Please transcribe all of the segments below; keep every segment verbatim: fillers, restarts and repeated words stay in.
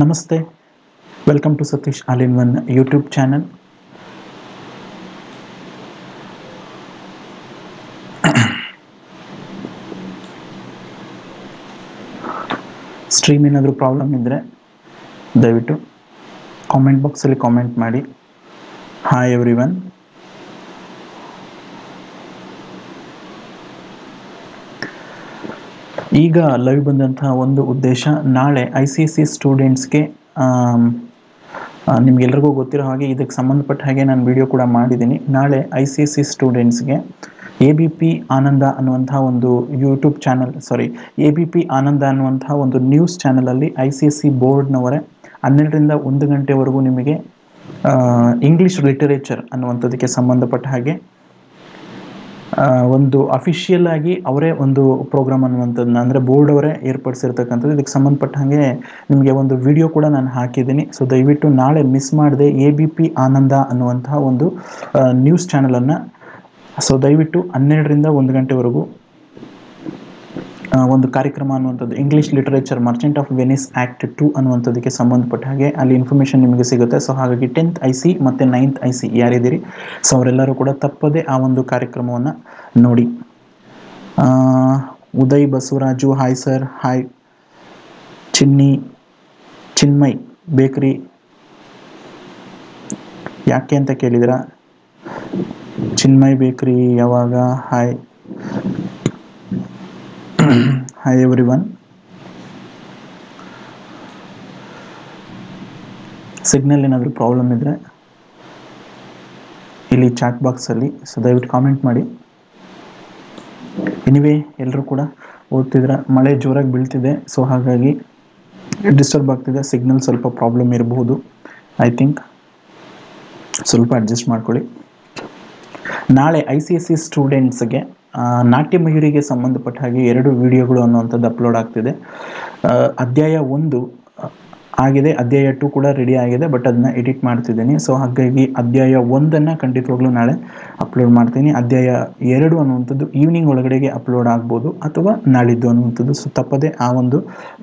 Namaste, welcome to Satish All In One YouTube channel. Stream enadru problem idre dayavitu comment box alli comment maadi. Hi everyone. ಈಗ live ಬಂದಂತಹ ಒಂದು ಉದ್ದೇಶ, ನಾಳೆ I C S C ಸ್ಟೂಡೆಂಟ್ಸ್ಗೆ ನಿಮಗೆಲ್ಲರಿಗೂ ಗೊತ್ತಿರೋ ಹಾಗೆ ಇದಕ್ಕೆ ಸಂಬಂಧಪಟ್ಟ ಹಾಗೆ ನಾನು ವಿಡಿಯೋ ಕೂಡ ಮಾಡಿದ್ದೀನಿ. ನಾಳೆ ಐ ಸಿ ಎಸ್ ಸಿ ಸ್ಟೂಡೆಂಟ್ಸ್ಗೆ ಎ ಬಿ ಪಿ ಆನಂದ ಅನ್ನುವಂಥ ಒಂದು YouTube channel sorry A B P Ananda ಅನ್ನುವಂಥ ಒಂದು ನ್ಯೂಸ್ ಚಾನಲಲ್ಲಿ ಐ ಸಿ ಎಸ್ ಸಿ ಬೋರ್ಡ್ನವರೇ ಹನ್ನೆರಡರಿಂದ ಒಂದು ಗಂಟೆವರೆಗೂ ನಿಮಗೆ ಇಂಗ್ಲೀಷ್ ಲಿಟರೇಚರ್ ಅನ್ನುವಂಥದಕ್ಕೆ ಸಂಬಂಧಪಟ್ಟ ಹಾಗೆ ಒಂದು ಅಫಿಷಿಯಲ್ ಆಗಿ ಅವರೇ ಒಂದು ಪ್ರೋಗ್ರಾಮ್ ಅನ್ನುವಂಥದ್ದನ್ನ ಅಂದರೆ ಬೋರ್ಡ್ ಅವರೇ ಏರ್ಪಡಿಸಿರ್ತಕ್ಕಂಥದ್ದು. ಇದಕ್ಕೆ ಸಂಬಂಧಪಟ್ಟ ಹಾಗೆ ನಿಮಗೆ ಒಂದು ವಿಡಿಯೋ ಕೂಡ ನಾನು ಹಾಕಿದ್ದೀನಿ. ಸೊ ದಯವಿಟ್ಟು ನಾಳೆ ಮಿಸ್ ಮಾಡದೆ ಎ ಬಿ ಪಿ ಆನಂದ ಅನ್ನುವಂತಹ ಒಂದು ನ್ಯೂಸ್ ಚಾನಲನ್ನು ಸೊ ದಯವಿಟ್ಟು ಹನ್ನೆರಡರಿಂದ ಒಂದು ಗಂಟೆವರೆಗೂ ಒಂದು ಕಾರ್ಯಕ್ರಮ ಅನ್ನುವಂಥದ್ದು English literature merchant of Venice act two ಅನ್ನುವಂಥದ್ದಕ್ಕೆ ಸಂಬಂಧಪಟ್ಟ ಹಾಗೆ ಅಲ್ಲಿ ಇನ್ಫಾರ್ಮೇಷನ್ ನಿಮಗೆ ಸಿಗುತ್ತೆ. ಸೊ ಹಾಗಾಗಿ ಟೆಂತ್ ಐ ಸಿ ಮತ್ತು ನೈನ್ತ್ ಐ ಸಿ ಯಾರಿದ್ದೀರಿ ಸೊ ಅವರೆಲ್ಲರೂ ಕೂಡ ತಪ್ಪದೆ ಆ ಒಂದು ಕಾರ್ಯಕ್ರಮವನ್ನು ನೋಡಿ. Uday Basavaraju, hi sir, hi. Chinni Chinmay bakery ಯಾಕೆ ಅಂತ ಕೇಳಿದಿರ, ಚಿನ್ಮಯ್ ಬೇಕರಿ ಯಾವಾಗ, hi. Hi everyone. Signal ಏನಾದರೂ ಪ್ರಾಬ್ಲಮ್ ಇದ್ದರೆ ಇಲ್ಲಿ ಚಾಟ್ ಬಾಕ್ಸಲ್ಲಿ ಸೊ ದಯವಿಟ್ಟು ಕಾಮೆಂಟ್ ಮಾಡಿ. ಎನಿವೇ ಎಲ್ಲರೂ ಕೂಡ ಓದ್ತಿದ್ರೆ ಮಳೆ ಜೋರಾಗಿ ಬೀಳ್ತಿದೆ ಸೊ ಹಾಗಾಗಿ ಡಿಸ್ಟರ್ಬ್ ಆಗ್ತಿದೆ, ಸಿಗ್ನಲ್ ಸ್ವಲ್ಪ ಪ್ರಾಬ್ಲಮ್ ಇರಬಹುದು ಐ ಥಿಂಕ್, ಸ್ವಲ್ಪ ಅಡ್ಜಸ್ಟ್ ಮಾಡ್ಕೊಳ್ಳಿ. ನಾಳೆ ಐ ಸಿ ಎಸ್ ಸಿ ಸ್ಟೂಡೆಂಟ್ಸ್ಗೆ ನಾಟ್ಯ ಮಯೂರಿಗೆ ಸಂಬಂಧಪಟ್ಟ ಹಾಗೆ ಎರಡು ವಿಡಿಯೋಗಳು ಅನ್ನುವಂಥದ್ದು ಅಪ್ಲೋಡ್ ಆಗ್ತಿದೆ. ಅಧ್ಯಾಯ ಒಂದು ಆಗಿದೆ, ಅಧ್ಯಾಯ ಟು ಕೂಡ ರೆಡಿ ಆಗಿದೆ, ಬಟ್ ಅದನ್ನ ಎಡಿಟ್ ಮಾಡ್ತಿದ್ದೀನಿ. ಸೊ ಹಾಗಾಗಿ ಅಧ್ಯಾಯ ಒಂದನ್ನು ಖಂಡಿತವಾಗ್ಲೂ ನಾಳೆ ಅಪ್ಲೋಡ್ ಮಾಡ್ತೀನಿ. ಅಧ್ಯಾಯ ಎರಡು ಅನ್ನುವಂಥದ್ದು ಈವ್ನಿಂಗ್ ಒಳಗಡೆಗೆ ಅಪ್ಲೋಡ್ ಆಗ್ಬೋದು ಅಥವಾ ನಾಳಿದ್ದು ಅನ್ನುವಂಥದ್ದು. ಸೊ ತಪ್ಪದೆ ಆ ಒಂದು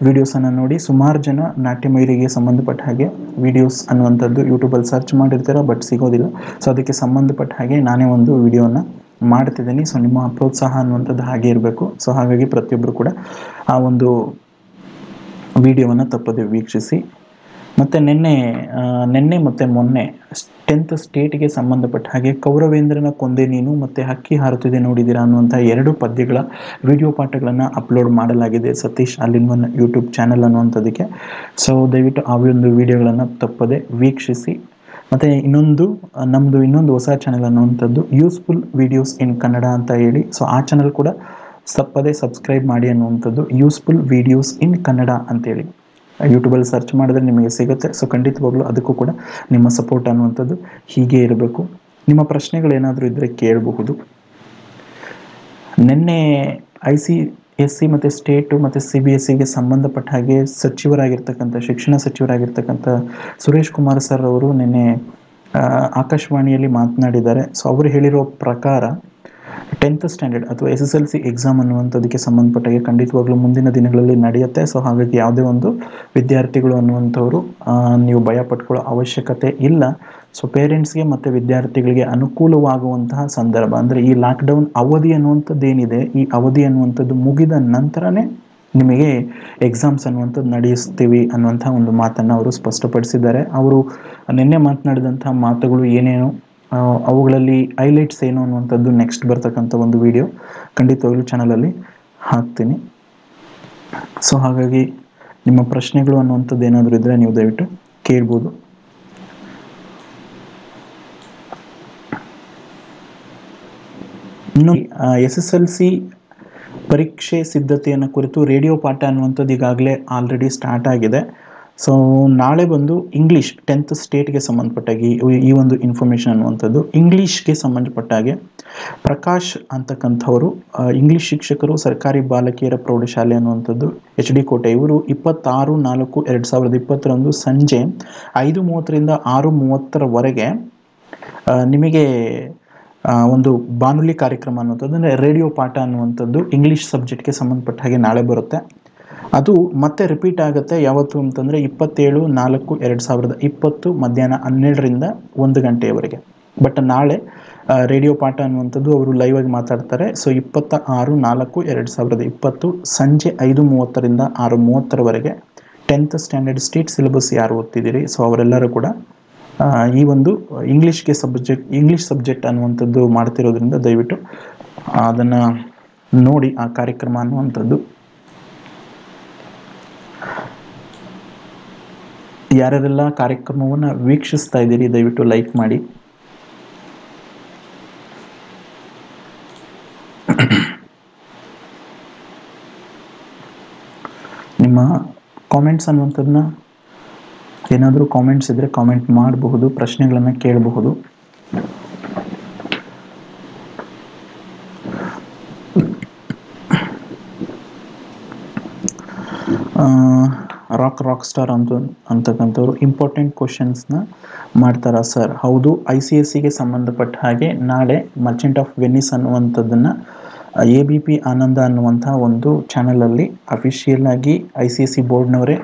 ವೀಡಿಯೋಸನ್ನು ನೋಡಿ. ಸುಮಾರು ಜನ ನಾಟ್ಯ ಮಯೂರಿಗೆ ಸಂಬಂಧಪಟ್ಟ ಹಾಗೆ ವೀಡಿಯೋಸ್ ಅನ್ನುವಂಥದ್ದು ಯೂಟ್ಯೂಬಲ್ಲಿ ಸರ್ಚ್ ಮಾಡಿರ್ತೀರ ಬಟ್ ಸಿಗೋದಿಲ್ಲ. ಸೊ ಅದಕ್ಕೆ ಸಂಬಂಧಪಟ್ಟ ಹಾಗೆ ನಾನೇ ಒಂದು ವಿಡಿಯೋನ ಮಾಡ್ತಿದ್ದೀನಿ. ಸೊ ನಿಮ್ಮ ಪ್ರೋತ್ಸಾಹ ಅನ್ನುವಂಥದ್ದು ಹಾಗೆ ಇರಬೇಕು. ಸೊ ಹಾಗಾಗಿ ಪ್ರತಿಯೊಬ್ಬರು ಕೂಡ ಆ ಒಂದು ವಿಡಿಯೋವನ್ನು ತಪ್ಪದೆ ವೀಕ್ಷಿಸಿ. ಮತ್ತು ನಿನ್ನೆ ನಿನ್ನೆ ಮತ್ತು ಮೊನ್ನೆ ಟೆಂತ್ ಸ್ಟೇಟ್ಗೆ ಸಂಬಂಧಪಟ್ಟ ಹಾಗೆ ಕೌರವೇಂದ್ರನ ಕೊಂದೆ ನೀನು ಮತ್ತು ಹಕ್ಕಿ ಹಾರುತ್ತಿದೆ ನೋಡಿದ್ದೀರಾ ಅನ್ನುವಂಥ ಎರಡು ಪದ್ಯಗಳ ವಿಡಿಯೋ ಪಾಠಗಳನ್ನು ಅಪ್ಲೋಡ್ ಮಾಡಲಾಗಿದೆ Satish all in one YouTube channel ಅನ್ನುವಂಥದ್ದಕ್ಕೆ. ಸೊ ದಯವಿಟ್ಟು ಆ ಒಂದು ವಿಡಿಯೋಗಳನ್ನು ತಪ್ಪದೆ ವೀಕ್ಷಿಸಿ. ಮತ್ತು ಇನ್ನೊಂದು ನಮ್ಮದು ಇನ್ನೊಂದು ಹೊಸ ಚಾನಲ್ ಅನ್ನುವಂಥದ್ದು ಯೂಸ್ಫುಲ್ ವೀಡಿಯೋಸ್ ಇನ್ ಕನ್ನಡ ಅಂತ ಹೇಳಿ. ಸೊ ಆ ಚಾನಲ್ ಕೂಡ ತಪ್ಪದೆ ಸಬ್ಸ್ಕ್ರೈಬ್ ಮಾಡಿ ಅನ್ನುವಂಥದ್ದು ಯೂಸ್ಫುಲ್ ವೀಡಿಯೋಸ್ ಇನ್ ಕನ್ನಡ ಅಂತೇಳಿ ಯೂಟ್ಯೂಬಲ್ಲಿ ಸರ್ಚ್ ಮಾಡಿದ್ರೆ ನಿಮಗೆ ಸಿಗುತ್ತೆ. ಸೊ ಖಂಡಿತವಾಗ್ಲೂ ಅದಕ್ಕೂ ಕೂಡ ನಿಮ್ಮ ಸಪೋರ್ಟ್ ಅನ್ನುವಂಥದ್ದು ಹೀಗೆ ಇರಬೇಕು. ನಿಮ್ಮ ಪ್ರಶ್ನೆಗಳೇನಾದರೂ ಇದ್ದರೆ ಕೇಳಬಹುದು. ನಿನ್ನೆ ಐ ಸಿ ಎಸ್ ಸಿ ಮತ್ತು ಸ್ಟೇಟು ಮತ್ತು ಸಿ ಬಿ ಎಸ್ ಸಿಗೆ ಸಂಬಂಧಪಟ್ಟ ಹಾಗೆ ಸಚಿವರಾಗಿರ್ತಕ್ಕಂಥ ಶಿಕ್ಷಣ ಸಚಿವರಾಗಿರ್ತಕ್ಕಂಥ ಸುರೇಶ್ ಕುಮಾರ್ ಸರ್ ಅವರು ನಿನ್ನೆ ಆಕಾಶವಾಣಿಯಲ್ಲಿ ಮಾತನಾಡಿದ್ದಾರೆ. ಸೊ ಅವರು ಹೇಳಿರೋ ಪ್ರಕಾರ ಟೆಂತ್ ಸ್ಟ್ಯಾಂಡರ್ಡ್ ಅಥವಾ S S L C exam ಅನ್ನುವಂಥದಕ್ಕೆ ಸಂಬಂಧಪಟ್ಟಾಗೆ ಖಂಡಿತವಾಗ್ಲೂ ಮುಂದಿನ ದಿನಗಳಲ್ಲಿ ನಡೆಯುತ್ತೆ. ಸೊ ಹಾಗಾಗಿ ಯಾವುದೇ ಒಂದು ವಿದ್ಯಾರ್ಥಿಗಳು ಅನ್ನುವಂಥವ್ರು ನೀವು ಭಯ ಪಟ್ಕೊಳ್ಳೋ ಅವಶ್ಯಕತೆ ಇಲ್ಲ. ಸೊ ಪೇರೆಂಟ್ಸ್ಗೆ ಮತ್ತು ವಿದ್ಯಾರ್ಥಿಗಳಿಗೆ ಅನುಕೂಲವಾಗುವಂತಹ ಸಂದರ್ಭ ಅಂದರೆ ಈ ಲಾಕ್ಡೌನ್ ಅವಧಿ ಅನ್ನುವಂಥದ್ದು ಏನಿದೆ, ಈ ಅವಧಿ ಅನ್ನುವಂಥದ್ದು ಮುಗಿದ ನಂತರನೇ ನಿಮಗೆ ಎಕ್ಸಾಮ್ಸ್ ಅನ್ನುವಂಥದ್ದು ನಡೆಯಿಸ್ತೀವಿ ಅನ್ನುವಂಥ ಒಂದು ಮಾತನ್ನು ಅವರು ಸ್ಪಷ್ಟಪಡಿಸಿದ್ದಾರೆ. ಅವರು ನಿನ್ನೆ ಮಾತನಾಡಿದಂಥ ಮಾತುಗಳು ಏನೇನು, ಅವುಗಳಲ್ಲಿ ಹೈಲೈಟ್ಸ್ ಏನು ಅನ್ನುವಂಥದ್ದು ನೆಕ್ಸ್ಟ್ ಬರ್ತಕ್ಕಂಥ ಒಂದು ವಿಡಿಯೋ ಖಂಡಿತವಾಗ್ಲೂ ಚಾನಲಲ್ಲಿ ಹಾಕ್ತೀನಿ. ಸೊ ಹಾಗಾಗಿ ನಿಮ್ಮ ಪ್ರಶ್ನೆಗಳು ಅನ್ನುವಂಥದ್ದು ಏನಾದರೂ ಇದ್ದರೆ ನೀವು ದಯವಿಟ್ಟು ಕೇಳ್ಬೋದು. ಇನ್ನು ಎಸ್ ಎಸ್ ಎಲ್ ಸಿ ಪರೀಕ್ಷೆ ಸಿದ್ಧತೆಯನ್ನು ಕುರಿತು ರೇಡಿಯೋ ಪಾಠ ಅನ್ನುವಂಥದ್ದು ಈಗಾಗಲೇ ಆಲ್ರೆಡಿ ಸ್ಟಾರ್ಟ್ ಆಗಿದೆ. ಸೊ ನಾಳೆ ಬಂದು ಇಂಗ್ಲೀಷ್ ಟೆಂತ್ ಸ್ಟೇಟ್ಗೆ ಸಂಬಂಧಪಟ್ಟಾಗಿ ಈ ಒಂದು ಇನ್ಫಾರ್ಮೇಷನ್ ಅನ್ನುವಂಥದ್ದು ಇಂಗ್ಲೀಷ್ಗೆ ಸಂಬಂಧಪಟ್ಟಾಗೆ ಪ್ರಕಾಶ್ ಅಂತಕ್ಕಂಥವರು ಇಂಗ್ಲೀಷ್ ಶಿಕ್ಷಕರು ಸರ್ಕಾರಿ ಬಾಲಕಿಯರ ಪ್ರೌಢಶಾಲೆ ಅನ್ನುವಂಥದ್ದು ಎಚ್ ಡಿ ಕೋಟೆ, ಇವರು ಇಪ್ಪತ್ತಾರು ನಾಲ್ಕು ಎರಡು ಸಾವಿರದ ಇಪ್ಪತ್ತರಂದು ಸಂಜೆ ಐದು ಮೂವತ್ತರಿಂದ ಆರು ಮೂವತ್ತರವರೆಗೆ ನಿಮಗೆ ಒಂದು ಬಾನುಲಿ ಕಾರ್ಯಕ್ರಮ ಅನ್ನುವಂಥದ್ದು ಅಂದರೆ ರೇಡಿಯೋ ಪಾಠ ಅನ್ನುವಂಥದ್ದು ಇಂಗ್ಲೀಷ್ ಸಬ್ಜೆಕ್ಟ್ಗೆ ಸಂಬಂಧಪಟ್ಟ ಹಾಗೆ ನಾಳೆ ಬರುತ್ತೆ. ಅದು ಮತ್ತೆ ರಿಪೀಟ್ ಆಗುತ್ತೆ ಯಾವತ್ತು ಅಂತಂದರೆ ಇಪ್ಪತ್ತೇಳು ನಾಲ್ಕು ಎರಡು ಸಾವಿರದ ಇಪ್ಪತ್ತು ಮಧ್ಯಾಹ್ನ ಹನ್ನೆರಡರಿಂದ ಒಂದು ಗಂಟೆಯವರೆಗೆ. ಬಟ್ ನಾಳೆ ರೇಡಿಯೋ ಪಾಠ ಅನ್ನುವಂಥದ್ದು ಅವರು ಲೈವ್ ಆಗಿ ಮಾತಾಡ್ತಾರೆ. ಸೊ ಇಪ್ಪತ್ತ ಆರು ನಾಲ್ಕು ಎರಡು ಸಾವಿರದ ಇಪ್ಪತ್ತು ಸಂಜೆ ಐದು ಮೂವತ್ತರಿಂದ ಆರು ಮೂವತ್ತರವರೆಗೆ ಟೆಂತ್ ಸ್ಟ್ಯಾಂಡರ್ಡ್ ಸ್ಟೇಟ್ ಸಿಲೆಬಸ್ ಯಾರು ಓದ್ತಿದ್ದೀರಿ ಸೊ ಅವರೆಲ್ಲರೂ ಕೂಡ ಈ ಒಂದು ಇಂಗ್ಲೀಷ್ಗೆ ಸಬ್ಜೆಕ್ಟ್ ಇಂಗ್ಲೀಷ್ ಸಬ್ಜೆಕ್ಟ್ ಅನ್ನುವಂಥದ್ದು ಮಾಡ್ತಿರೋದ್ರಿಂದ ದಯವಿಟ್ಟು ಅದನ್ನು ನೋಡಿ ಆ ಕಾರ್ಯಕ್ರಮ ಅನ್ನುವಂಥದ್ದು. ಯಾರ್ಯಾರೆಲ್ಲ ಕಾರ್ಯಕ್ರಮವನ್ನು ವೀಕ್ಷಿಸ್ತಾ ಇದ್ದೀರಿ ದಯವಿಟ್ಟು ಲೈಕ್ ಮಾಡಿ. ನಿಮ್ಮ ಕಾಮೆಂಟ್ಸ್ ಅನ್ನುವಂಥದ್ದನ್ನ ಏನಾದರೂ ಕಾಮೆಂಟ್ಸ್ ಇದ್ದರೆ ಕಾಮೆಂಟ್ ಮಾಡಬಹುದು, ಪ್ರಶ್ನೆಗಳನ್ನು ಕೇಳಬಹುದು. ರಾಕ್ ರಾಕ್ ಸ್ಟಾರ್ ಅಂತ ಅಂತಕ್ಕಂಥವ್ರು ಇಂಪಾರ್ಟೆಂಟ್ ಕ್ವಶನ್ಸ್ನ ಮಾಡ್ತಾರಾ ಸರ್? ಹೌದು, ಐ ಸಿ ಎಸ್ ಸಿಗೆ ಸಂಬಂಧಪಟ್ಟ ಹಾಗೆ ನಾಳೆ ಮರ್ಚೆಂಟ್ ಆಫ್ ವೆನಿಸ್ ಅನ್ನುವಂಥದ್ದನ್ನು ಎ ಬಿ ಪಿ ಆನಂದ ಅನ್ನುವಂಥ ಒಂದು ಚಾನಲಲ್ಲಿ ಅಫಿಷಿಯಲ್ ಆಗಿ ಐ ಸಿ ಎಸ್ ಸಿ ಬೋರ್ಡ್ನವರೇ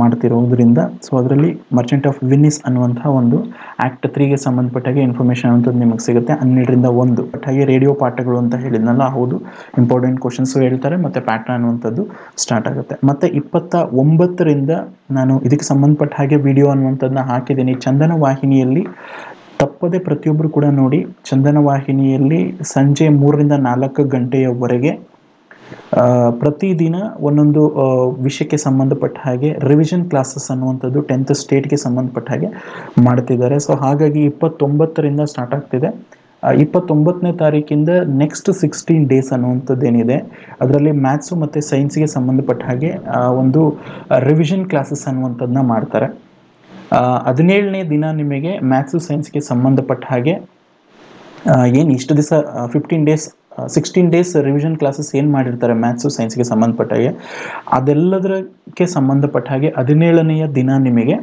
ಮಾಡ್ತಿರೋದ್ರಿಂದ ಸೊ ಅದರಲ್ಲಿ ಮರ್ಚೆಂಟ್ ಆಫ್ ವೆನಿಸ್ ಅನ್ನುವಂಥ ಒಂದು ಆ್ಯಕ್ಟ್ ತ್ರೀಗೆ ಸಂಬಂಧಪಟ್ಟಾಗೆ ಇನ್ಫಾರ್ಮೇಷನ್ ಅನ್ನೋದು ನಿಮಗೆ ಸಿಗುತ್ತೆ ಹನ್ನೆರಡರಿಂದ ಒಂದು. ಬಟ್ ಹಾಗೆ ರೇಡಿಯೋ ಪಾಠಗಳು ಅಂತ ಹೇಳಿದ್ನಲ್ಲ, ಹೌದು ಇಂಪಾರ್ಟೆಂಟ್ ಕ್ವಶನ್ಸು ಹೇಳ್ತಾರೆ ಮತ್ತು ಪ್ಯಾಟ್ರನ್ ಅನ್ನುವಂಥದ್ದು ಸ್ಟಾರ್ಟ್ ಆಗುತ್ತೆ. ಮತ್ತು ಇಪ್ಪತ್ತ ಒಂಬತ್ತರಿಂದ ನಾನು ಇದಕ್ಕೆ ಸಂಬಂಧಪಟ್ಟ ಹಾಗೆ ವಿಡಿಯೋ ಅನ್ನುವಂಥದ್ದನ್ನ ಹಾಕಿದ್ದೀನಿ ಚಂದನ ವಾಹಿನಿಯಲ್ಲಿ, ತಪ್ಪದೆ ಪ್ರತಿಯೊಬ್ಬರು ಕೂಡ ನೋಡಿ. ಚಂದನ ವಾಹಿನಿಯಲ್ಲಿ ಸಂಜೆ ಮೂರರಿಂದ ನಾಲ್ಕು ಗಂಟೆಯವರೆಗೆ ಪ್ರತಿದಿನ ಒಂದೊಂದು ವಿಷಯಕ್ಕೆ ಸಂಬಂಧಪಟ್ಟ ಹಾಗೆ ರಿವಿಷನ್ ಕ್ಲಾಸಸ್ ಅನ್ನುವಂಥದ್ದು ಟೆಂತ್ ಸ್ಟೇಟ್ಗೆ ಸಂಬಂಧಪಟ್ಟ ಹಾಗೆ ಮಾಡ್ತಿದ್ದಾರೆ. ಸೊ ಹಾಗಾಗಿ ಇಪ್ಪತ್ತೊಂಬತ್ತರಿಂದ ಸ್ಟಾರ್ಟ್ ಆಗ್ತಿದೆ. ಇಪ್ಪತ್ತೊಂಬತ್ತನೇ ತಾರೀಕಿಂದ ನೆಕ್ಸ್ಟ್ ಸಿಕ್ಸ್ಟೀನ್ ಡೇಸ್ ಅನ್ನುವಂಥದ್ದೇನಿದೆ ಅದರಲ್ಲಿ ಮ್ಯಾಥ್ಸು ಮತ್ತು ಸೈನ್ಸ್ಗೆ ಸಂಬಂಧಪಟ್ಟ ಹಾಗೆ ಒಂದು ರಿವಿಷನ್ ಕ್ಲಾಸಸ್ ಅನ್ನುವಂಥದ್ದನ್ನ ಮಾಡ್ತಾರೆ. ಹದಿನೇಳನೇ ದಿನ ನಿಮಗೆ ಮ್ಯಾಥ್ಸು ಸೈನ್ಸ್ಗೆ ಸಂಬಂಧಪಟ್ಟ ಹಾಗೆ ಏನು ಇಷ್ಟು ದಿವಸ fifteen days sixteen days revision classes ಏನು ಮಾಡಿರ್ತಾರೆ ಮ್ಯಾಥ್ಸು ಸೈನ್ಸ್ಗೆ ಸಂಬಂಧಪಟ್ಟ ಹಾಗೆ ಅದೆಲ್ಲದಕ್ಕೆ ಸಂಬಂಧಪಟ್ಟ ಹಾಗೆ ಹದಿನೇಳನೆಯ ದಿನ ನಿಮಗೆ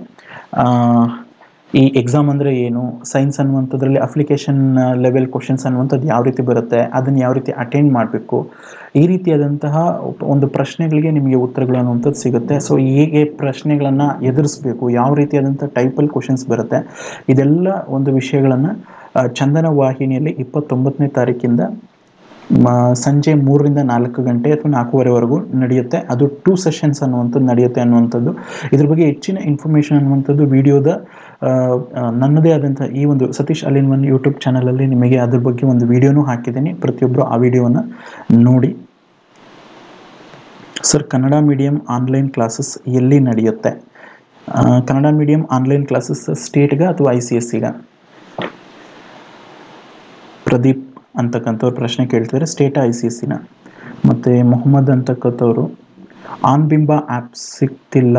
ಈ ಎಕ್ಸಾಮ್ ಅಂದರೆ ಏನು, ಸೈನ್ಸ್ ಅನ್ನುವಂಥದ್ರಲ್ಲಿ ಅಪ್ಲಿಕೇಶನ್ ಲೆವೆಲ್ ಕ್ವಶನ್ಸ್ ಅನ್ನುವಂಥದ್ದು ಯಾವ ರೀತಿ ಬರುತ್ತೆ, ಅದನ್ನು ಯಾವ ರೀತಿ ಅಟೆಂಡ್ ಮಾಡಬೇಕು, ಈ ರೀತಿಯಾದಂತಹ ಒಂದು ಪ್ರಶ್ನೆಗಳಿಗೆ ನಿಮಗೆ ಉತ್ತರಗಳು ಅನ್ನುವಂಥದ್ದು ಸಿಗುತ್ತೆ. ಸೊ ಹೇಗೆ ಪ್ರಶ್ನೆಗಳನ್ನು ಎದುರಿಸಬೇಕು, ಯಾವ ರೀತಿಯಾದಂಥ ಟೈಪಲ್ಲಿ ಕ್ವಶನ್ಸ್ ಬರುತ್ತೆ, ಇದೆಲ್ಲ ಒಂದು ವಿಷಯಗಳನ್ನು ಚಂದನ ವಾಹಿನಿಯಲ್ಲಿ ಇಪ್ಪತ್ತೊಂಬತ್ತನೇ ತಾರೀಕಿಂದ ಸಂಜೆ ಮೂರರಿಂದ ನಾಲ್ಕು ಗಂಟೆ ಅಥವಾ ನಾಲ್ಕೂವರೆವರೆಗೂ ನಡೆಯುತ್ತೆ. ಅದು ಟೂ ಸೆಷನ್ಸ್ ಅನ್ನುವಂಥದ್ದು ನಡೆಯುತ್ತೆ ಅನ್ನುವಂಥದ್ದು. ಇದ್ರ ಬಗ್ಗೆ ಹೆಚ್ಚಿನ ಇನ್ಫಾರ್ಮೇಷನ್ ಅನ್ನುವಂಥದ್ದು ವಿಡಿಯೋದ ನನ್ನದೇ ಆದಂಥ ಈ ಒಂದು ಸತೀಶ್ ಅಲ್ ಇನ್ ಒನ್ ಯೂಟ್ಯೂಬ್ ಚಾನಲಲ್ಲಿ ನಿಮಗೆ ಅದ್ರ ಬಗ್ಗೆ ಒಂದು ವಿಡಿಯೋನೂ ಹಾಕಿದ್ದೀನಿ, ಪ್ರತಿಯೊಬ್ಬರು ಆ ವಿಡಿಯೋನ ನೋಡಿ. Sir, Kannada medium online classes ಎಲ್ಲಿ ನಡೆಯುತ್ತೆ? ಕನ್ನಡ ಮೀಡಿಯಂ ಆನ್ಲೈನ್ ಕ್ಲಾಸಸ್ ಸ್ಟೇಟ್ಗ ಅಥವಾ ಐ ಸಿ ಎಸ್ ಸಿಗ? ಪ್ರದೀಪ್ ಅಂತಕ್ಕಂಥವ್ರು ಪ್ರಶ್ನೆ ಕೇಳ್ತಿದ್ದಾರೆ, ಸ್ಟೇಟ್ ಐ ಸಿ ಎಸ್ ಸಿನ. ಮತ್ತು ಮೊಹಮ್ಮದ್ ಅಂತಕ್ಕಂಥವ್ರು ಆನ್ ಬಿಂಬ ಆ್ಯಪ್ ಸಿಗ್ತಿಲ್ಲ,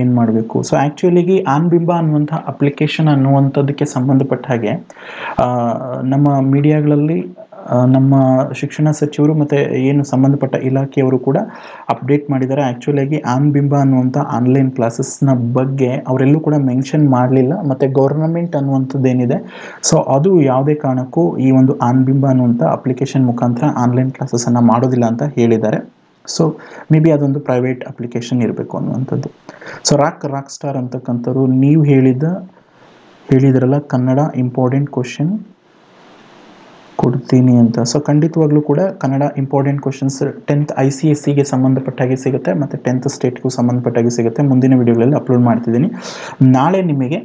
ಏನು ಮಾಡಬೇಕು? ಸೊ ಆ್ಯಕ್ಚುಲಿಗೆ ಆನ್ ಬಿಂಬ ಅನ್ನುವಂಥ ಅಪ್ಲಿಕೇಶನ್ ಅನ್ನುವಂಥದ್ದಕ್ಕೆ ಸಂಬಂಧಪಟ್ಟ ಹಾಗೆ ನಮ್ಮ ಮೀಡಿಯಾಗಳಲ್ಲಿ ನಮ್ಮ ಶಿಕ್ಷಣ ಸಚಿವರು ಮತ್ತು ಏನು ಸಂಬಂಧಪಟ್ಟ ಇಲಾಖೆಯವರು ಕೂಡ ಅಪ್ಡೇಟ್ ಮಾಡಿದ್ದಾರೆ. ಆ್ಯಕ್ಚುಲಾಗಿ ಆನ್ ಬಿಂಬ ಅನ್ನುವಂಥ ಆನ್ಲೈನ್ ಕ್ಲಾಸಸ್ನ ಬಗ್ಗೆ ಅವರೆಲ್ಲೂ ಕೂಡ ಮೆನ್ಷನ್ ಮಾಡಲಿಲ್ಲ. ಮತ್ತು ಗೌರ್ನಮೆಂಟ್ ಅನ್ನುವಂಥದ್ದೇನಿದೆ ಸೊ ಅದು ಯಾವುದೇ ಕಾರಣಕ್ಕೂ ಈ ಒಂದು ಆನ್ ಬಿಂಬ ಅನ್ನುವಂಥ ಅಪ್ಲಿಕೇಶನ್ ಮುಖಾಂತರ ಆನ್ಲೈನ್ ಕ್ಲಾಸಸನ್ನು ಮಾಡೋದಿಲ್ಲ ಅಂತ ಹೇಳಿದ್ದಾರೆ. ಸೊ ಮೇ ಬಿ ಅದೊಂದು ಪ್ರೈವೇಟ್ ಅಪ್ಲಿಕೇಶನ್ ಇರಬೇಕು ಅನ್ನುವಂಥದ್ದು. ಸೊ ರಾಕ್ ರಾಕ್ ಸ್ಟಾರ್ ಅಂತಕ್ಕಂಥವ್ರು ನೀವು ಹೇಳಿದ ಹೇಳಿದ್ರಲ್ಲ ಕನ್ನಡ ಇಂಪಾರ್ಟೆಂಟ್ ಕ್ವಶನ್ ಕೊಡ್ತೀನಿ ಅಂತ. ಸೊ ಖಂಡಿತವಾಗ್ಲೂ ಕೂಡ Kannada important questions tenth I C S ಸಿಗೆ ಸಂಬಂಧಪಟ್ಟಾಗೆ ಸಿಗುತ್ತೆ ಮತ್ತು ಟೆಂತ್ ಸ್ಟೇಟ್ಗೂ ಸಂಬಂಧಪಟ್ಟಾಗೆ ಸಿಗುತ್ತೆ. ಮುಂದಿನ ವಿಡಿಯೋಗಳಲ್ಲಿ ಅಪ್ಲೋಡ್ ಮಾಡ್ತಿದ್ದೀನಿ. ನಾಳೆ ನಿಮಗೆ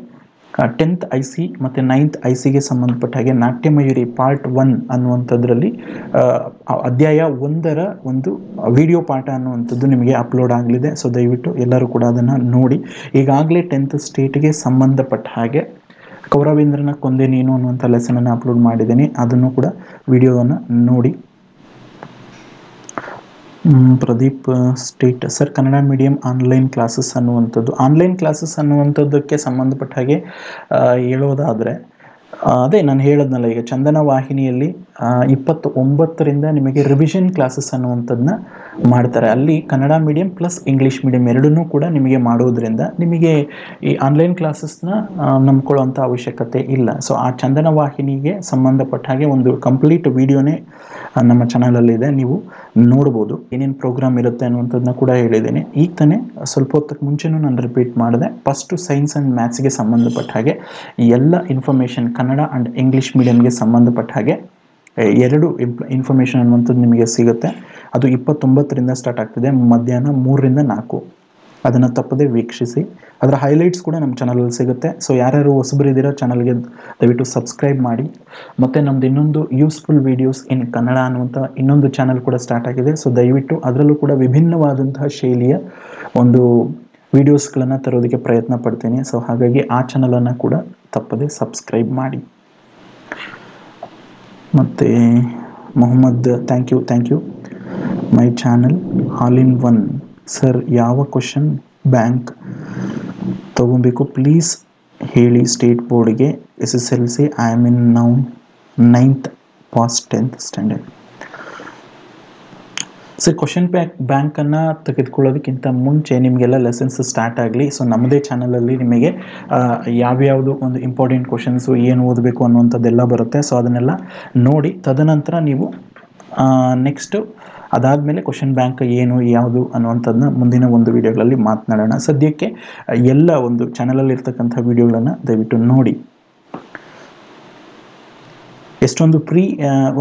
ಟೆಂತ್ ಐ ಸಿ ಮತ್ತು ನೈನ್ತ್ ಐ ಸಿಗೆ ಸಂಬಂಧಪಟ್ಟ ಹಾಗೆ ನಾಟ್ಯಮಯೂರಿ ಪಾರ್ಟ್ ಒನ್ ಅನ್ನುವಂಥದ್ರಲ್ಲಿ ಅಧ್ಯಾಯ ಒಂದರ ಒಂದು ವಿಡಿಯೋ ಪಾಠ ಅನ್ನುವಂಥದ್ದು ನಿಮಗೆ ಅಪ್ಲೋಡ್ ಆಗಲಿದೆ. ಸೊ ದಯವಿಟ್ಟು ಎಲ್ಲರೂ ಕೂಡ ಅದನ್ನು ನೋಡಿ. ಈಗಾಗಲೇ ಟೆಂತ್ ಸ್ಟೇಟ್ಗೆ ಸಂಬಂಧಪಟ್ಟ ಹಾಗೆ ಕೌರವೇಂದ್ರನ ಕೊಂದೆ ನೀನು ಅನ್ನುವಂಥ ಲೆಸನನ್ನು ಅಪ್ಲೋಡ್ ಮಾಡಿದ್ದೀನಿ, ಅದನ್ನು ಕೂಡ ವಿಡಿಯೋವನ್ನು ನೋಡಿ. Pradeep, state sir Kannada medium online classes ಅನ್ನುವಂಥದ್ದು ಆನ್ಲೈನ್ ಕ್ಲಾಸಸ್ ಅನ್ನುವಂಥದ್ದಕ್ಕೆ ಸಂಬಂಧಪಟ್ಟ ಹಾಗೆ ಹೇಳೋದಾದರೆ ಅದೇ ನಾನು ಹೇಳೋದ್ನಲ್ಲ, ಈಗ ಚಂದನ ವಾಹಿನಿಯಲ್ಲಿ ಇಪ್ಪತ್ತೊಂಬತ್ತರಿಂದ ನಿಮಗೆ ರಿವಿಷನ್ ಕ್ಲಾಸಸ್ ಅನ್ನುವಂಥದ್ದನ್ನ ಮಾಡ್ತಾರೆ. ಅಲ್ಲಿ Kannada medium plus English medium ಎರಡನ್ನೂ ಕೂಡ ನಿಮಗೆ ಮಾಡೋದ್ರಿಂದ ನಿಮಗೆ ಈ ಆನ್ಲೈನ್ ಕ್ಲಾಸಸ್ನ ನಂಬ್ಕೊಳ್ಳೋಂಥ ಅವಶ್ಯಕತೆ ಇಲ್ಲ. ಸೊ ಆ ಚಂದನ ವಾಹಿನಿಗೆ ಸಂಬಂಧಪಟ್ಟ ಹಾಗೆ ಒಂದು ಕಂಪ್ಲೀಟ್ ವಿಡಿಯೋನೇ ನಮ್ಮ ಚಾನಲಲ್ಲಿದೆ, ನೀವು ನೋಡ್ಬೋದು. ಏನೇನು ಪ್ರೋಗ್ರಾಮ್ ಇರುತ್ತೆ ಅನ್ನುವಂಥದ್ದನ್ನ ಕೂಡ ಹೇಳಿದ್ದೀನಿ. ಈಗ ತಾನೇ ಸ್ವಲ್ಪ ಹೊತ್ತಕ್ಕೆ ಮುಂಚೆನೂ ನಾನು ರಿಪೀಟ್ ಮಾಡಿದೆ, ಫಸ್ಟು ಸೈನ್ಸ್ ಆ್ಯಂಡ್ ಮ್ಯಾಥ್ಸ್ಗೆ ಸಂಬಂಧಪಟ್ಟ ಹಾಗೆ ಎಲ್ಲ ಇನ್ಫಾರ್ಮೇಷನ್ ಕನ್ನಡ ಆ್ಯಂಡ್ ಇಂಗ್ಲೀಷ್ ಮೀಡಿಯಂಗೆ ಸಂಬಂಧಪಟ್ಟ ಹಾಗೆ ಎರಡು ಇಂಪ್ ಇನ್ಫಾರ್ಮೇಷನ್ ಅನ್ನುವಂಥದ್ದು ನಿಮಗೆ ಸಿಗುತ್ತೆ. ಅದು ಇಪ್ಪತ್ತೊಂಬತ್ತರಿಂದ ಸ್ಟಾರ್ಟ್ ಆಗ್ತಿದೆ, ಮಧ್ಯಾಹ್ನ ಮೂರರಿಂದ ನಾಲ್ಕು. ಅದನ್ನು ತಪ್ಪದೆ ವೀಕ್ಷಿಸಿ. ಅದರ ಹೈಲೈಟ್ಸ್ ಕೂಡ ನಮ್ಮ ಚಾನಲಲ್ಲಿ ಸಿಗುತ್ತೆ. ಸೊ ಯಾರ್ಯಾರು ಹೊಸಬರು ಇದ್ದೀರೋ ಚಾನಲ್ಗೆ ದಯವಿಟ್ಟು ಸಬ್ಸ್ಕ್ರೈಬ್ ಮಾಡಿ. ಮತ್ತು ನಮ್ಮದು ಇನ್ನೊಂದು ಯೂಸ್ಫುಲ್ ವೀಡಿಯೋಸ್ ಇನ್ ಕನ್ನಡ ಅನ್ನುವಂಥ ಇನ್ನೊಂದು ಚಾನಲ್ ಕೂಡ ಸ್ಟಾರ್ಟ್ ಆಗಿದೆ. ಸೊ ದಯವಿಟ್ಟು ಅದರಲ್ಲೂ ಕೂಡ ವಿಭಿನ್ನವಾದಂತಹ ಶೈಲಿಯ ಒಂದು ವೀಡಿಯೋಸ್ಗಳನ್ನು ತರೋದಕ್ಕೆ ಪ್ರಯತ್ನ ಪಡ್ತೀನಿ. ಸೊ ಹಾಗಾಗಿ ಆ ಚಾನಲನ್ನು ಕೂಡ ತಪ್ಪದೆ ಸಬ್ಸ್ಕ್ರೈಬ್ ಮಾಡಿ. ಮತ್ತು Mohammed, thank you thank you. My channel all in one sir, ಯಾವ ಕ್ವಶನ್ ಬ್ಯಾಂಕ್ ತೊಗೊಬೇಕು ಪ್ಲೀಸ್ ಹೇಳಿ ಸ್ಟೇಟ್ ಬೋರ್ಡ್ಗೆ. S S L C, I am in now ninth past tenth standard. So question bank ಬ್ಯಾಂಕನ್ನು ತೆಗೆದುಕೊಳ್ಳೋದಕ್ಕಿಂತ ಮುಂಚೆ ನಿಮಗೆಲ್ಲ ಲೆಸನ್ಸ್ ಸ್ಟಾರ್ಟ್ ಆಗಲಿ. So ನಮ್ಮದೇ ಚಾನಲಲ್ಲಿ ನಿಮಗೆ ಯಾವ್ಯಾವುದು ಒಂದು ಇಂಪಾರ್ಟೆಂಟ್ ಕ್ವಶನ್ಸು ಏನು ಓದಬೇಕು ಅನ್ನುವಂಥದ್ದೆಲ್ಲ ಬರುತ್ತೆ. ಸೊ ಅದನ್ನೆಲ್ಲ ನೋಡಿ ತದನಂತರ ನೀವು ನೆಕ್ಸ್ಟು ಅದಾದಮೇಲೆ ಕ್ವಶನ್ ಬ್ಯಾಂಕ್ ಏನು ಯಾವುದು ಅನ್ನುವಂಥದ್ದನ್ನ ಮುಂದಿನ ಒಂದು ವೀಡಿಯೋಗಳಲ್ಲಿ ಮಾತನಾಡೋಣ. ಸದ್ಯಕ್ಕೆ ಎಲ್ಲ ಒಂದು ಚಾನಲಲ್ಲಿರ್ತಕ್ಕಂಥ ವೀಡಿಯೋಗಳನ್ನು ದಯವಿಟ್ಟು ನೋಡಿ. ಎಷ್ಟೊಂದು ಪ್ರೀ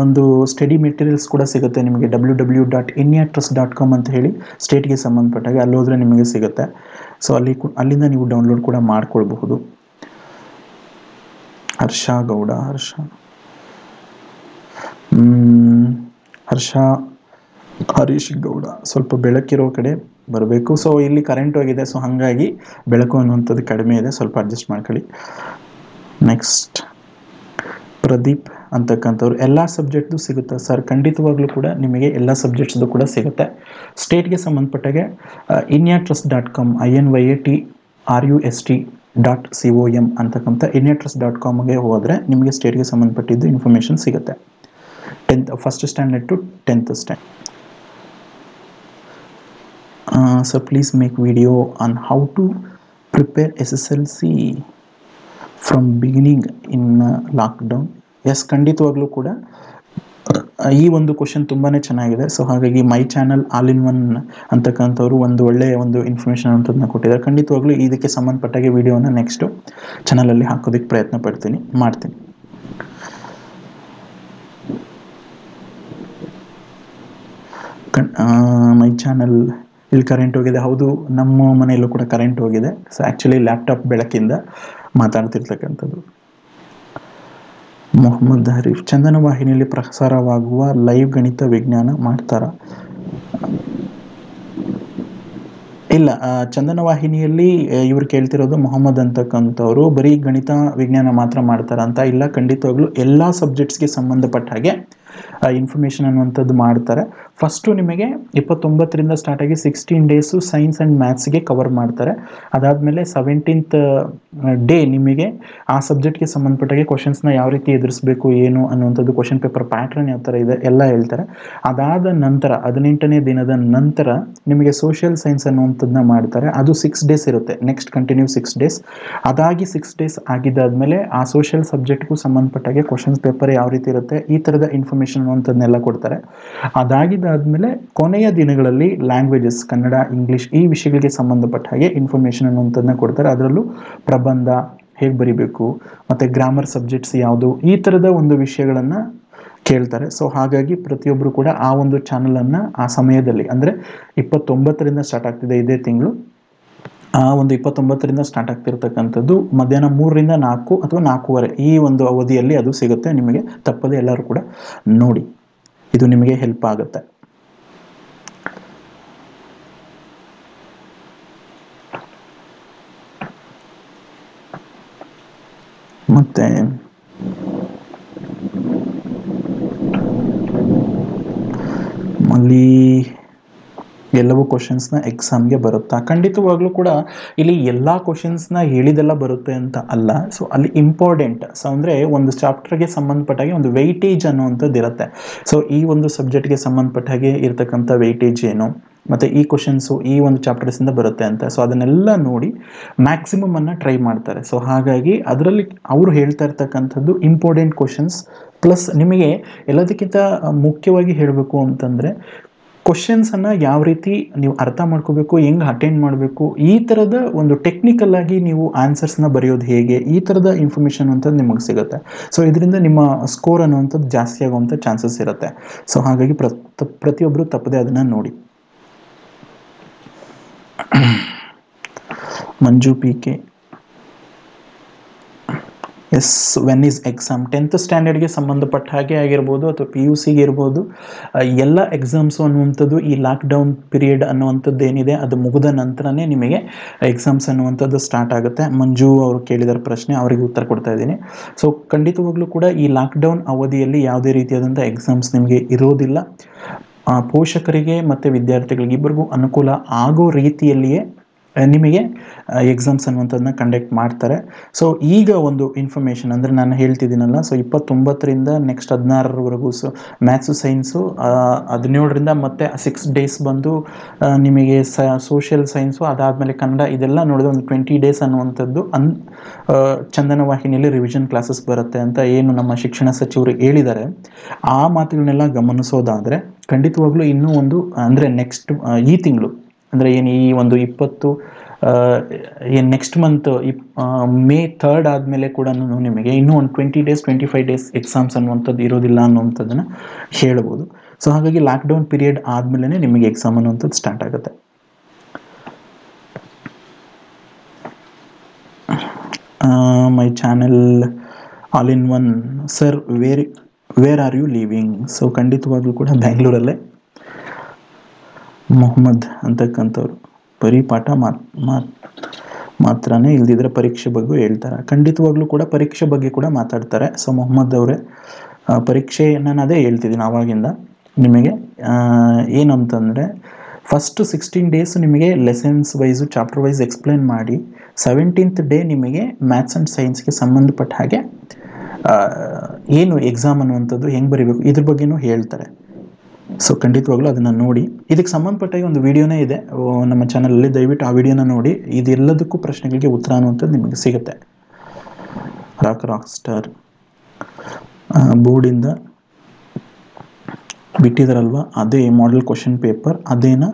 ಒಂದು ಸ್ಟಡಿ ಮೆಟೀರಿಯಲ್ಸ್ ಕೂಡ ಸಿಗುತ್ತೆ ನಿಮಗೆ. W W dot Inyatrust dot com ಅಂತ ಹೇಳಿ ಸ್ಟೇಟ್ಗೆ ಸಂಬಂಧಪಟ್ಟಾಗ ಅಲ್ಲೋದ್ರೆ ನಿಮಗೆ ಸಿಗುತ್ತೆ. ಸೊ ಅಲ್ಲಿ ಅಲ್ಲಿಂದ ನೀವು ಡೌನ್ಲೋಡ್ ಕೂಡ ಮಾಡ್ಕೊಳ್ಬಹುದು. ಹರ್ಷ ಗೌಡ, ಹರ್ಷ ಹರ್ಷ ಹರೀಶ್ ಗೌಡ, ಸ್ವಲ್ಪ ಬೆಳಕಿರೋ ಕಡೆ ಬರಬೇಕು. ಸೊ ಇಲ್ಲಿ ಕರೆಂಟ್ ಹೋಗಿದೆ, ಸೊ ಹಾಗಾಗಿ ಬೆಳಕು ಅನ್ನುವಂಥದ್ದು ಕಡಿಮೆ ಇದೆ, ಸ್ವಲ್ಪ ಅಡ್ಜಸ್ಟ್ ಮಾಡ್ಕೊಳ್ಳಿ. ನೆಕ್ಸ್ಟ್ ಪ್ರದೀಪ್ ಅಂತಕ್ಕಂಥವ್ರು, ಎಲ್ಲ ಸಬ್ಜೆಕ್ಟ್ದು ಸಿಗುತ್ತೆ ಸರ್? ಖಂಡಿತವಾಗ್ಲೂ ಕೂಡ ನಿಮಗೆ ಎಲ್ಲ ಸಬ್ಜೆಕ್ಟ್ಸ್ದು ಕೂಡ ಸಿಗುತ್ತೆ. ಸ್ಟೇಟ್ಗೆ ಸಂಬಂಧಪಟ್ಟಾಗೆ Inyatrust dot com, I N Y A T R U S T dot C O M ಅಂತಕ್ಕಂಥ ಇನ್ಯಾಟ್ರಸ್ಟ್ ಡಾಟ್ ಕಾಮ್ಗೆ ಹೋದರೆ ನಿಮಗೆ ಸ್ಟೇಟ್ಗೆ ಸಂಬಂಧಪಟ್ಟಿದ್ದು ಇನ್ಫಾರ್ಮೇಷನ್ ಸಿಗುತ್ತೆ. Tenth first standard to tenth standard. Sir please make video on how to prepare S S L C from beginning in lockdown. Yes, ಖಂಡಿತವಾಗ್ಲೂ ಕೂಡ ಈ ಒಂದು question ತುಂಬಾ ಚೆನ್ನಾಗಿದೆ. ಸೊ ಹಾಗಾಗಿ my channel all in one ಅಂತಕ್ಕಂಥವ್ರು ಒಂದು ಒಳ್ಳೆಯ ಒಂದು ಇನ್ಫಾರ್ಮೇಷನ್ ಅಂತದನ್ನ ಕೊಟ್ಟಿದ್ದಾರೆ. ಖಂಡಿತವಾಗ್ಲೂ ಇದಕ್ಕೆ ಸಂಬಂಧಪಟ್ಟಾಗೆ ವಿಡಿಯೋನ ನೆಕ್ಸ್ಟು ಚಾನಲಲ್ಲಿ ಹಾಕೋದಕ್ಕೆ ಪ್ರಯತ್ನ ಪಡ್ತೀನಿ ಮಾಡ್ತೀನಿ. ಮೈ ಚಾನಲ್, ಇಲ್ಲಿ ಕರೆಂಟ್ ಹೋಗಿದೆ. ಹೌದು, ನಮ್ಮ ಮನೆಯಲ್ಲೂ ಕೂಡ ಕರೆಂಟ್ ಹೋಗಿದೆ. ಸೊ ಆ್ಯಕ್ಚುಲಿ ಲ್ಯಾಪ್ಟಾಪ್ ಬೆಳಕಿಂದ ಮಾತಾಡ್ತಿರ್ತಕ್ಕಂಥದ್ದು. ಮೊಹಮ್ಮದ್ ಹರೀಫ್, ಚಂದನ ವಾಹಿನಿಯಲ್ಲಿ ಪ್ರಸಾರವಾಗುವ ಲೈವ್ ಗಣಿತ ವಿಜ್ಞಾನ ಮಾಡ್ತಾರಾ? ಇಲ್ಲ, ಚಂದನ ವಾಹಿನಿಯಲ್ಲಿ ಇವ್ರು ಕೇಳ್ತಿರೋದು ಮೊಹಮ್ಮದ್ ಅಂತಕ್ಕಂಥವ್ರು, ಬರೀ ಗಣಿತ ವಿಜ್ಞಾನ ಮಾತ್ರ ಮಾಡ್ತಾರ ಅಂತ. ಇಲ್ಲ, ಖಂಡಿತವಾಗ್ಲೂ ಎಲ್ಲ ಸಬ್ಜೆಕ್ಟ್ಸ್ಗೆ ಸಂಬಂಧಪಟ್ಟ ಹಾಗೆ ಇನ್ಫಾರ್ಮೇಷನ್ ಅನ್ನುವಂಥದ್ದು ಮಾಡ್ತಾರೆ. ಫಸ್ಟು ನಿಮಗೆ ಇಪ್ಪತ್ತೊಂಬತ್ತರಿಂದ ಸ್ಟಾರ್ಟ್ ಆಗಿ ಸಿಕ್ಸ್ಟೀನ್ ಡೇಸು ಸೈನ್ಸ್ ಆ್ಯಂಡ್ ಮ್ಯಾಥ್ಸ್ಗೆ ಕವರ್ ಮಾಡ್ತಾರೆ. ಅದಾದಮೇಲೆ ಸೆವೆಂಟೀನ್ತ್ ಡೇ ನಿಮಗೆ ಆ ಸಬ್ಜೆಕ್ಟ್ಗೆ ಸಂಬಂಧಪಟ್ಟಾಗೆ ಕ್ವಶನ್ಸ್ನ ಯಾವ ರೀತಿ ಎದುರಿಸಬೇಕು ಏನು ಅನ್ನುವಂಥದ್ದು, ಕ್ವಶನ್ ಪೇಪರ್ ಪ್ಯಾಟ್ರನ್ ಯಾವ ಥರ ಇದೆ ಎಲ್ಲ ಹೇಳ್ತಾರೆ. ಅದಾದ ನಂತರ ಹದಿನೆಂಟನೇ ದಿನದ ನಂತರ ನಿಮಗೆ ಸೋಷಿಯಲ್ ಸೈನ್ಸ್ ಅನ್ನುವಂಥದ್ದನ್ನ ಮಾಡ್ತಾರೆ. ಅದು ಸಿಕ್ಸ್ ಡೇಸ್ ಇರುತ್ತೆ, ನೆಕ್ಸ್ಟ್ ಕಂಟಿನ್ಯೂ ಸಿಕ್ಸ್ ಡೇಸ್. ಅದಾಗಿ ಸಿಕ್ಸ್ ಡೇಸ್ ಆಗಿದ್ದಾದಮೇಲೆ ಆ ಸೋಷಿಯಲ್ ಸಬ್ಜೆಕ್ಟ್ಗೂ ಸಂಬಂಧಪಟ್ಟಾಗೆ ಕ್ವಶನ್ಸ್ ಪೇಪರ್ ಯಾವ ರೀತಿ ಇರುತ್ತೆ ಈ ಥರದ ಇನ್ಫಾರ್ಮೇಷನ್ ಅನ್ನುವಂಥದ್ದನ್ನೆಲ್ಲ ಕೊಡ್ತಾರೆ. ಅದಾಗಿದ್ದಾದಮೇಲೆ ಕೊನೆಯ ದಿನಗಳಲ್ಲಿ ಲ್ಯಾಂಗ್ವೇಜಸ್ ಕನ್ನಡ ಇಂಗ್ಲೀಷ್ ಈ ವಿಷಯಗಳಿಗೆ ಸಂಬಂಧಪಟ್ಟ ಹಾಗೆ ಇನ್ಫಾರ್ಮೇಷನ್ ಅನ್ನುವಂಥದ್ದನ್ನ ಕೊಡ್ತಾರೆ. ಅದರಲ್ಲೂ ಪ್ರಬಂಧ ಹೇಗೆ ಬರಿಬೇಕು ಮತ್ತು ಗ್ರಾಮರ್ ಸಬ್ಜೆಕ್ಟ್ಸ್ ಯಾವುದು ಈ ಥರದ ಒಂದು ವಿಷಯಗಳನ್ನು ಕೇಳ್ತಾರೆ. ಸೊ ಹಾಗಾಗಿ ಪ್ರತಿಯೊಬ್ಬರು ಕೂಡ ಆ ಒಂದು ಚಾನಲನ್ನು ಆ ಸಮಯದಲ್ಲಿ ಅಂದರೆ ಇಪ್ಪತ್ತೊಂಬತ್ತರಿಂದ ಸ್ಟಾರ್ಟ್ ಆಗ್ತಿದೆ ಇದೇ ತಿಂಗಳು, ಆ ಒಂದು ಇಪ್ಪತ್ತೊಂಬತ್ತರಿಂದ ಸ್ಟಾರ್ಟ್ ಆಗ್ತಿರ್ತಕ್ಕಂಥದ್ದು ಮಧ್ಯಾಹ್ನ ಮೂರರಿಂದ ನಾಲ್ಕು ಅಥವಾ ನಾಲ್ಕೂವರೆ ಈ ಒಂದು ಅವಧಿಯಲ್ಲಿ ಅದು ಸಿಗುತ್ತೆ ನಿಮಗೆ. ತಪ್ಪದೆ ಎಲ್ಲರೂ ಕೂಡ ನೋಡಿ, ಇದು ನಿಮಗೆ ಹೆಲ್ಪ್ ಆಗುತ್ತೆ. ಮತ್ತೆ ಮಲ್ಲಿ ಎಲ್ಲವೂ ಕ್ವಶನ್ಸ್ ನ ಎಕ್ಸಾಮ್ ಗೆ ಬರುತ್ತಾ? ಖಂಡಿತವಾಗ್ಲೂ ಕೂಡ ಇಲ್ಲಿ ಎಲ್ಲಾ ಕ್ವಶನ್ಸ್ ನ ಹೇಳಿದೆಲ್ಲ ಬರುತ್ತೆ ಅಂತ ಅಲ್ಲ. ಸೋ ಅಲ್ಲಿ ಇಂಪಾರ್ಟೆಂಟ್ ಸೋ ಅಂದ್ರೆ ಒಂದು ಚಾಪ್ಟರ್ ಗೆ ಸಂಬಂಧಪಟ್ಟಾಗಿ ಒಂದು ವೆಯ್ಟೇಜ್ ಅನ್ನುವಂಥದ್ದು ಇರುತ್ತೆ. ಸೋ ಈ ಒಂದು ಸಬ್ಜೆಕ್ಟ್ ಗೆ ಸಂಬಂಧಪಟ್ಟಾಗಿ ಇರತಕ್ಕಂತ ವೆಯ್ಟೇಜ್ ಏನು ಮತ್ತು ಈ ಕ್ವಶನ್ಸು ಈ ಒಂದು ಚಾಪ್ಟರ್ಸಿಂದ ಬರುತ್ತೆ ಅಂತ ಸೊ ಅದನ್ನೆಲ್ಲ ನೋಡಿ ಮ್ಯಾಕ್ಸಿಮಮನ್ನು ಟ್ರೈ ಮಾಡ್ತಾರೆ. ಸೊ ಹಾಗಾಗಿ ಅದರಲ್ಲಿ ಅವರು ಹೇಳ್ತಾ ಇರ್ತಕ್ಕಂಥದ್ದು ಇಂಪಾರ್ಟೆಂಟ್ ಕ್ವಶನ್ಸ್ ಪ್ಲಸ್ ನಿಮಗೆ ಎಲ್ಲದಕ್ಕಿಂತ ಮುಖ್ಯವಾಗಿ ಹೇಳಬೇಕು ಅಂತಂದರೆ ಕ್ವಶನ್ಸನ್ನು ಯಾವ ರೀತಿ ನೀವು ಅರ್ಥ ಮಾಡ್ಕೋಬೇಕು, ಹೆಂಗೆ ಅಟೆಂಡ್ ಮಾಡಬೇಕು, ಈ ಥರದ ಒಂದು ಟೆಕ್ನಿಕಲ್ಲಾಗಿ ನೀವು ಆನ್ಸರ್ಸ್ನ ಬರೆಯೋದು ಹೇಗೆ, ಈ ಥರದ ಇನ್ಫಾರ್ಮೇಷನ್ ಅಂತದ್ದು ನಿಮಗೆ ಸಿಗುತ್ತೆ. ಸೊ ಇದರಿಂದ ನಿಮ್ಮ ಸ್ಕೋರ್ ಅನ್ನುವಂಥದ್ದು ಜಾಸ್ತಿ ಆಗುವಂಥ ಚಾನ್ಸಸ್ ಇರುತ್ತೆ. ಸೊ ಹಾಗಾಗಿ ಪ್ರ ಪ್ರತಿಯೊಬ್ಬರು ತಪ್ಪದೆ ಅದನ್ನು ನೋಡಿ. Manju P K S Venice exam tenth ಸ್ಟ್ಯಾಂಡರ್ಡ್ಗೆ ಸಂಬಂಧಪಟ್ಟ ಹಾಗೆ ಆಗಿರ್ಬೋದು ಅಥವಾ ಪಿ ಯು ಸಿಗೆ ಇರ್ಬೋದು, ಎಲ್ಲ ಎಕ್ಸಾಮ್ಸು ಅನ್ನುವಂಥದ್ದು ಈ ಲಾಕ್ಡೌನ್ ಪೀರಿಯಡ್ ಅನ್ನುವಂಥದ್ದು ಏನಿದೆ ಅದು ಮುಗಿದ ನಂತರನೇ ನಿಮಗೆ ಎಕ್ಸಾಮ್ಸ್ ಅನ್ನುವಂಥದ್ದು ಸ್ಟಾರ್ಟ್ ಆಗುತ್ತೆ. ಮಂಜು ಅವರು ಕೇಳಿದಾರೆ ಪ್ರಶ್ನೆ, ಅವರಿಗೆ ಉತ್ತರ ಕೊಡ್ತಾ ಇದ್ದೀನಿ. ಸೊ ಖಂಡಿತವಾಗ್ಲೂ ಕೂಡ ಈ ಲಾಕ್ಡೌನ್ ಅವಧಿಯಲ್ಲಿ ಯಾವುದೇ ರೀತಿಯಾದಂಥ ಎಕ್ಸಾಮ್ಸ್ ನಿಮಗೆ ಇರೋದಿಲ್ಲ. ಪೋಷಕರಿಗೆ ಮತ್ತು ವಿದ್ಯಾರ್ಥಿಗಳಿಗೆ ಇಬ್ಬರಿಗೂ ಅನುಕೂಲ ಆಗೋ ರೀತಿಯಲ್ಲಿಯೇ ನಿಮಗೆ ಎಕ್ಸಾಮ್ಸ್ ಅನ್ನುವಂಥದ್ದನ್ನ ಕಂಡಕ್ಟ್ ಮಾಡ್ತಾರೆ. ಸೊ ಈಗ ಒಂದು ಇನ್ಫಾರ್ಮೇಷನ್ ಅಂದರೆ ನಾನು ಹೇಳ್ತಿದ್ದೀನಲ್ಲ, ಸೊ ಇಪ್ಪತ್ತೊಂಬತ್ತರಿಂದ ನೆಕ್ಸ್ಟ್ ಹದಿನಾರರವರೆಗೂ ಸೊ ಮ್ಯಾಥ್ಸು ಸೈನ್ಸು, ಹದಿನೇಳರಿಂದ ಮತ್ತು ಸಿಕ್ಸ್ ಡೇಸ್ ಬಂದು ನಿಮಗೆ ಸೋಷಿಯಲ್ ಸೈನ್ಸು, ಅದಾದಮೇಲೆ ಕನ್ನಡ, ಇದೆಲ್ಲ ನೋಡಿದ್ರೆ ಒಂದು ಟ್ವೆಂಟಿ ಡೇಸ್ ಅನ್ನುವಂಥದ್ದು ಅನ್ ಚಂದನ ವಾಹಿನಿಯಲ್ಲಿ ರಿವಿಷನ್ ಕ್ಲಾಸಸ್ ಬರುತ್ತೆ ಅಂತ ಏನು ನಮ್ಮ ಶಿಕ್ಷಣ ಸಚಿವರು ಹೇಳಿದ್ದಾರೆ. ಆ ಮಾತುಗಳನ್ನೆಲ್ಲ ಗಮನಿಸೋದಾದರೆ ಖಂಡಿತವಾಗ್ಲೂ ಇನ್ನೂ ಒಂದು ಅಂದರೆ ನೆಕ್ಸ್ಟ್ ಈ ತಿಂಗಳು ಅಂದರೆ ಏನು ಈ ಒಂದು ಇಪ್ಪತ್ತು ಏನು ನೆಕ್ಸ್ಟ್ ಮಂತ್ ಇಪ್ ಮೇ ಥರ್ಡ್ ಆದಮೇಲೆ ಕೂಡ ನಿಮಗೆ ಇನ್ನೂ ಒಂದು twenty days twenty five days exams ಅನ್ನುವಂಥದ್ದು ಇರೋದಿಲ್ಲ ಅನ್ನುವಂಥದ್ದನ್ನು ಹೇಳ್ಬೋದು. ಸೊ ಹಾಗಾಗಿ ಲಾಕ್ಡೌನ್ ಪೀರಿಯಡ್ ಆದಮೇಲೆ ನಿಮಗೆ ಎಕ್ಸಾಮ್ ಅನ್ನುವಂಥದ್ದು ಸ್ಟಾರ್ಟ್ ಆಗುತ್ತೆ. My channel all in one sir, where where are you living? So ಖಂಡಿತವಾಗ್ಲೂ ಕೂಡ ಬ್ಯಾಂಗ್ಳೂರಲ್ಲೇ. ಮೊಹಮ್ಮದ್ ಅಂತಕ್ಕಂಥವ್ರು ಬರೀ ಪಾಠ ಮಾತ್ ಮಾತ್ ಮಾತ್ರನೇ ಇಲ್ದಿದ್ರೆ ಪರೀಕ್ಷೆ ಬಗ್ಗೂ ಹೇಳ್ತಾರೆ. ಖಂಡಿತವಾಗ್ಲೂ ಕೂಡ ಪರೀಕ್ಷೆ ಬಗ್ಗೆ ಕೂಡ ಮಾತಾಡ್ತಾರೆ. ಸೊ ಮೊಹಮ್ಮದ್ ಅವರೇ, ಪರೀಕ್ಷೆ ನಾನು ಅದೇ ಹೇಳ್ತಿದ್ದೀನಿ ಆವಾಗಿಂದ ನಿಮಗೆ ಏನಂತಂದರೆ ಫಸ್ಟ್ ಸಿಕ್ಸ್ಟೀನ್ ಡೇಸ್ ನಿಮಗೆ lessons wise chapter wise explain ಮಾಡಿ ಸೆವೆಂಟೀನ್ತ್ ಡೇ ನಿಮಗೆ ಮ್ಯಾಥ್ಸ್ ಆ್ಯಂಡ್ ಸೈನ್ಸ್ಗೆ ಸಂಬಂಧಪಟ್ಟ ಹಾಗೆ ಏನು ಎಕ್ಸಾಮ್ ಅನ್ನುವಂಥದ್ದು ಹೆಂಗೆ ಬರೀಬೇಕು ಇದ್ರ ಬಗ್ಗೆನೂ ಹೇಳ್ತಾರೆ. ಸೊ ಖಂಡಿತವಾಗ್ಲೂ ಅದನ್ನು ನೋಡಿ. ಇದಕ್ಕೆ ಸಂಬಂಧಪಟ್ಟಾಗಿ ಒಂದು ವೀಡಿಯೋನೇ ಇದೆ ನಮ್ಮ ಚಾನಲಲ್ಲಿ, ದಯವಿಟ್ಟು ಆ ವಿಡಿಯೋನ ನೋಡಿ. ಇದೆಲ್ಲದಕ್ಕೂ ಪ್ರಶ್ನೆಗಳಿಗೆ ಉತ್ತರ ಅನ್ನುವಂಥದ್ದು ನಿಮಗೆ ಸಿಗುತ್ತೆ. ರಾಕ್ ರಾಕ್ ಸ್ಟಾರ್ ಬೋರ್ಡಿಂದ ಬಿಟ್ಟಿದಾರಲ್ವ, ಅದೇ ಮಾಡೆಲ್ ಕ್ವಶನ್ ಪೇಪರ್ ಅದೇನ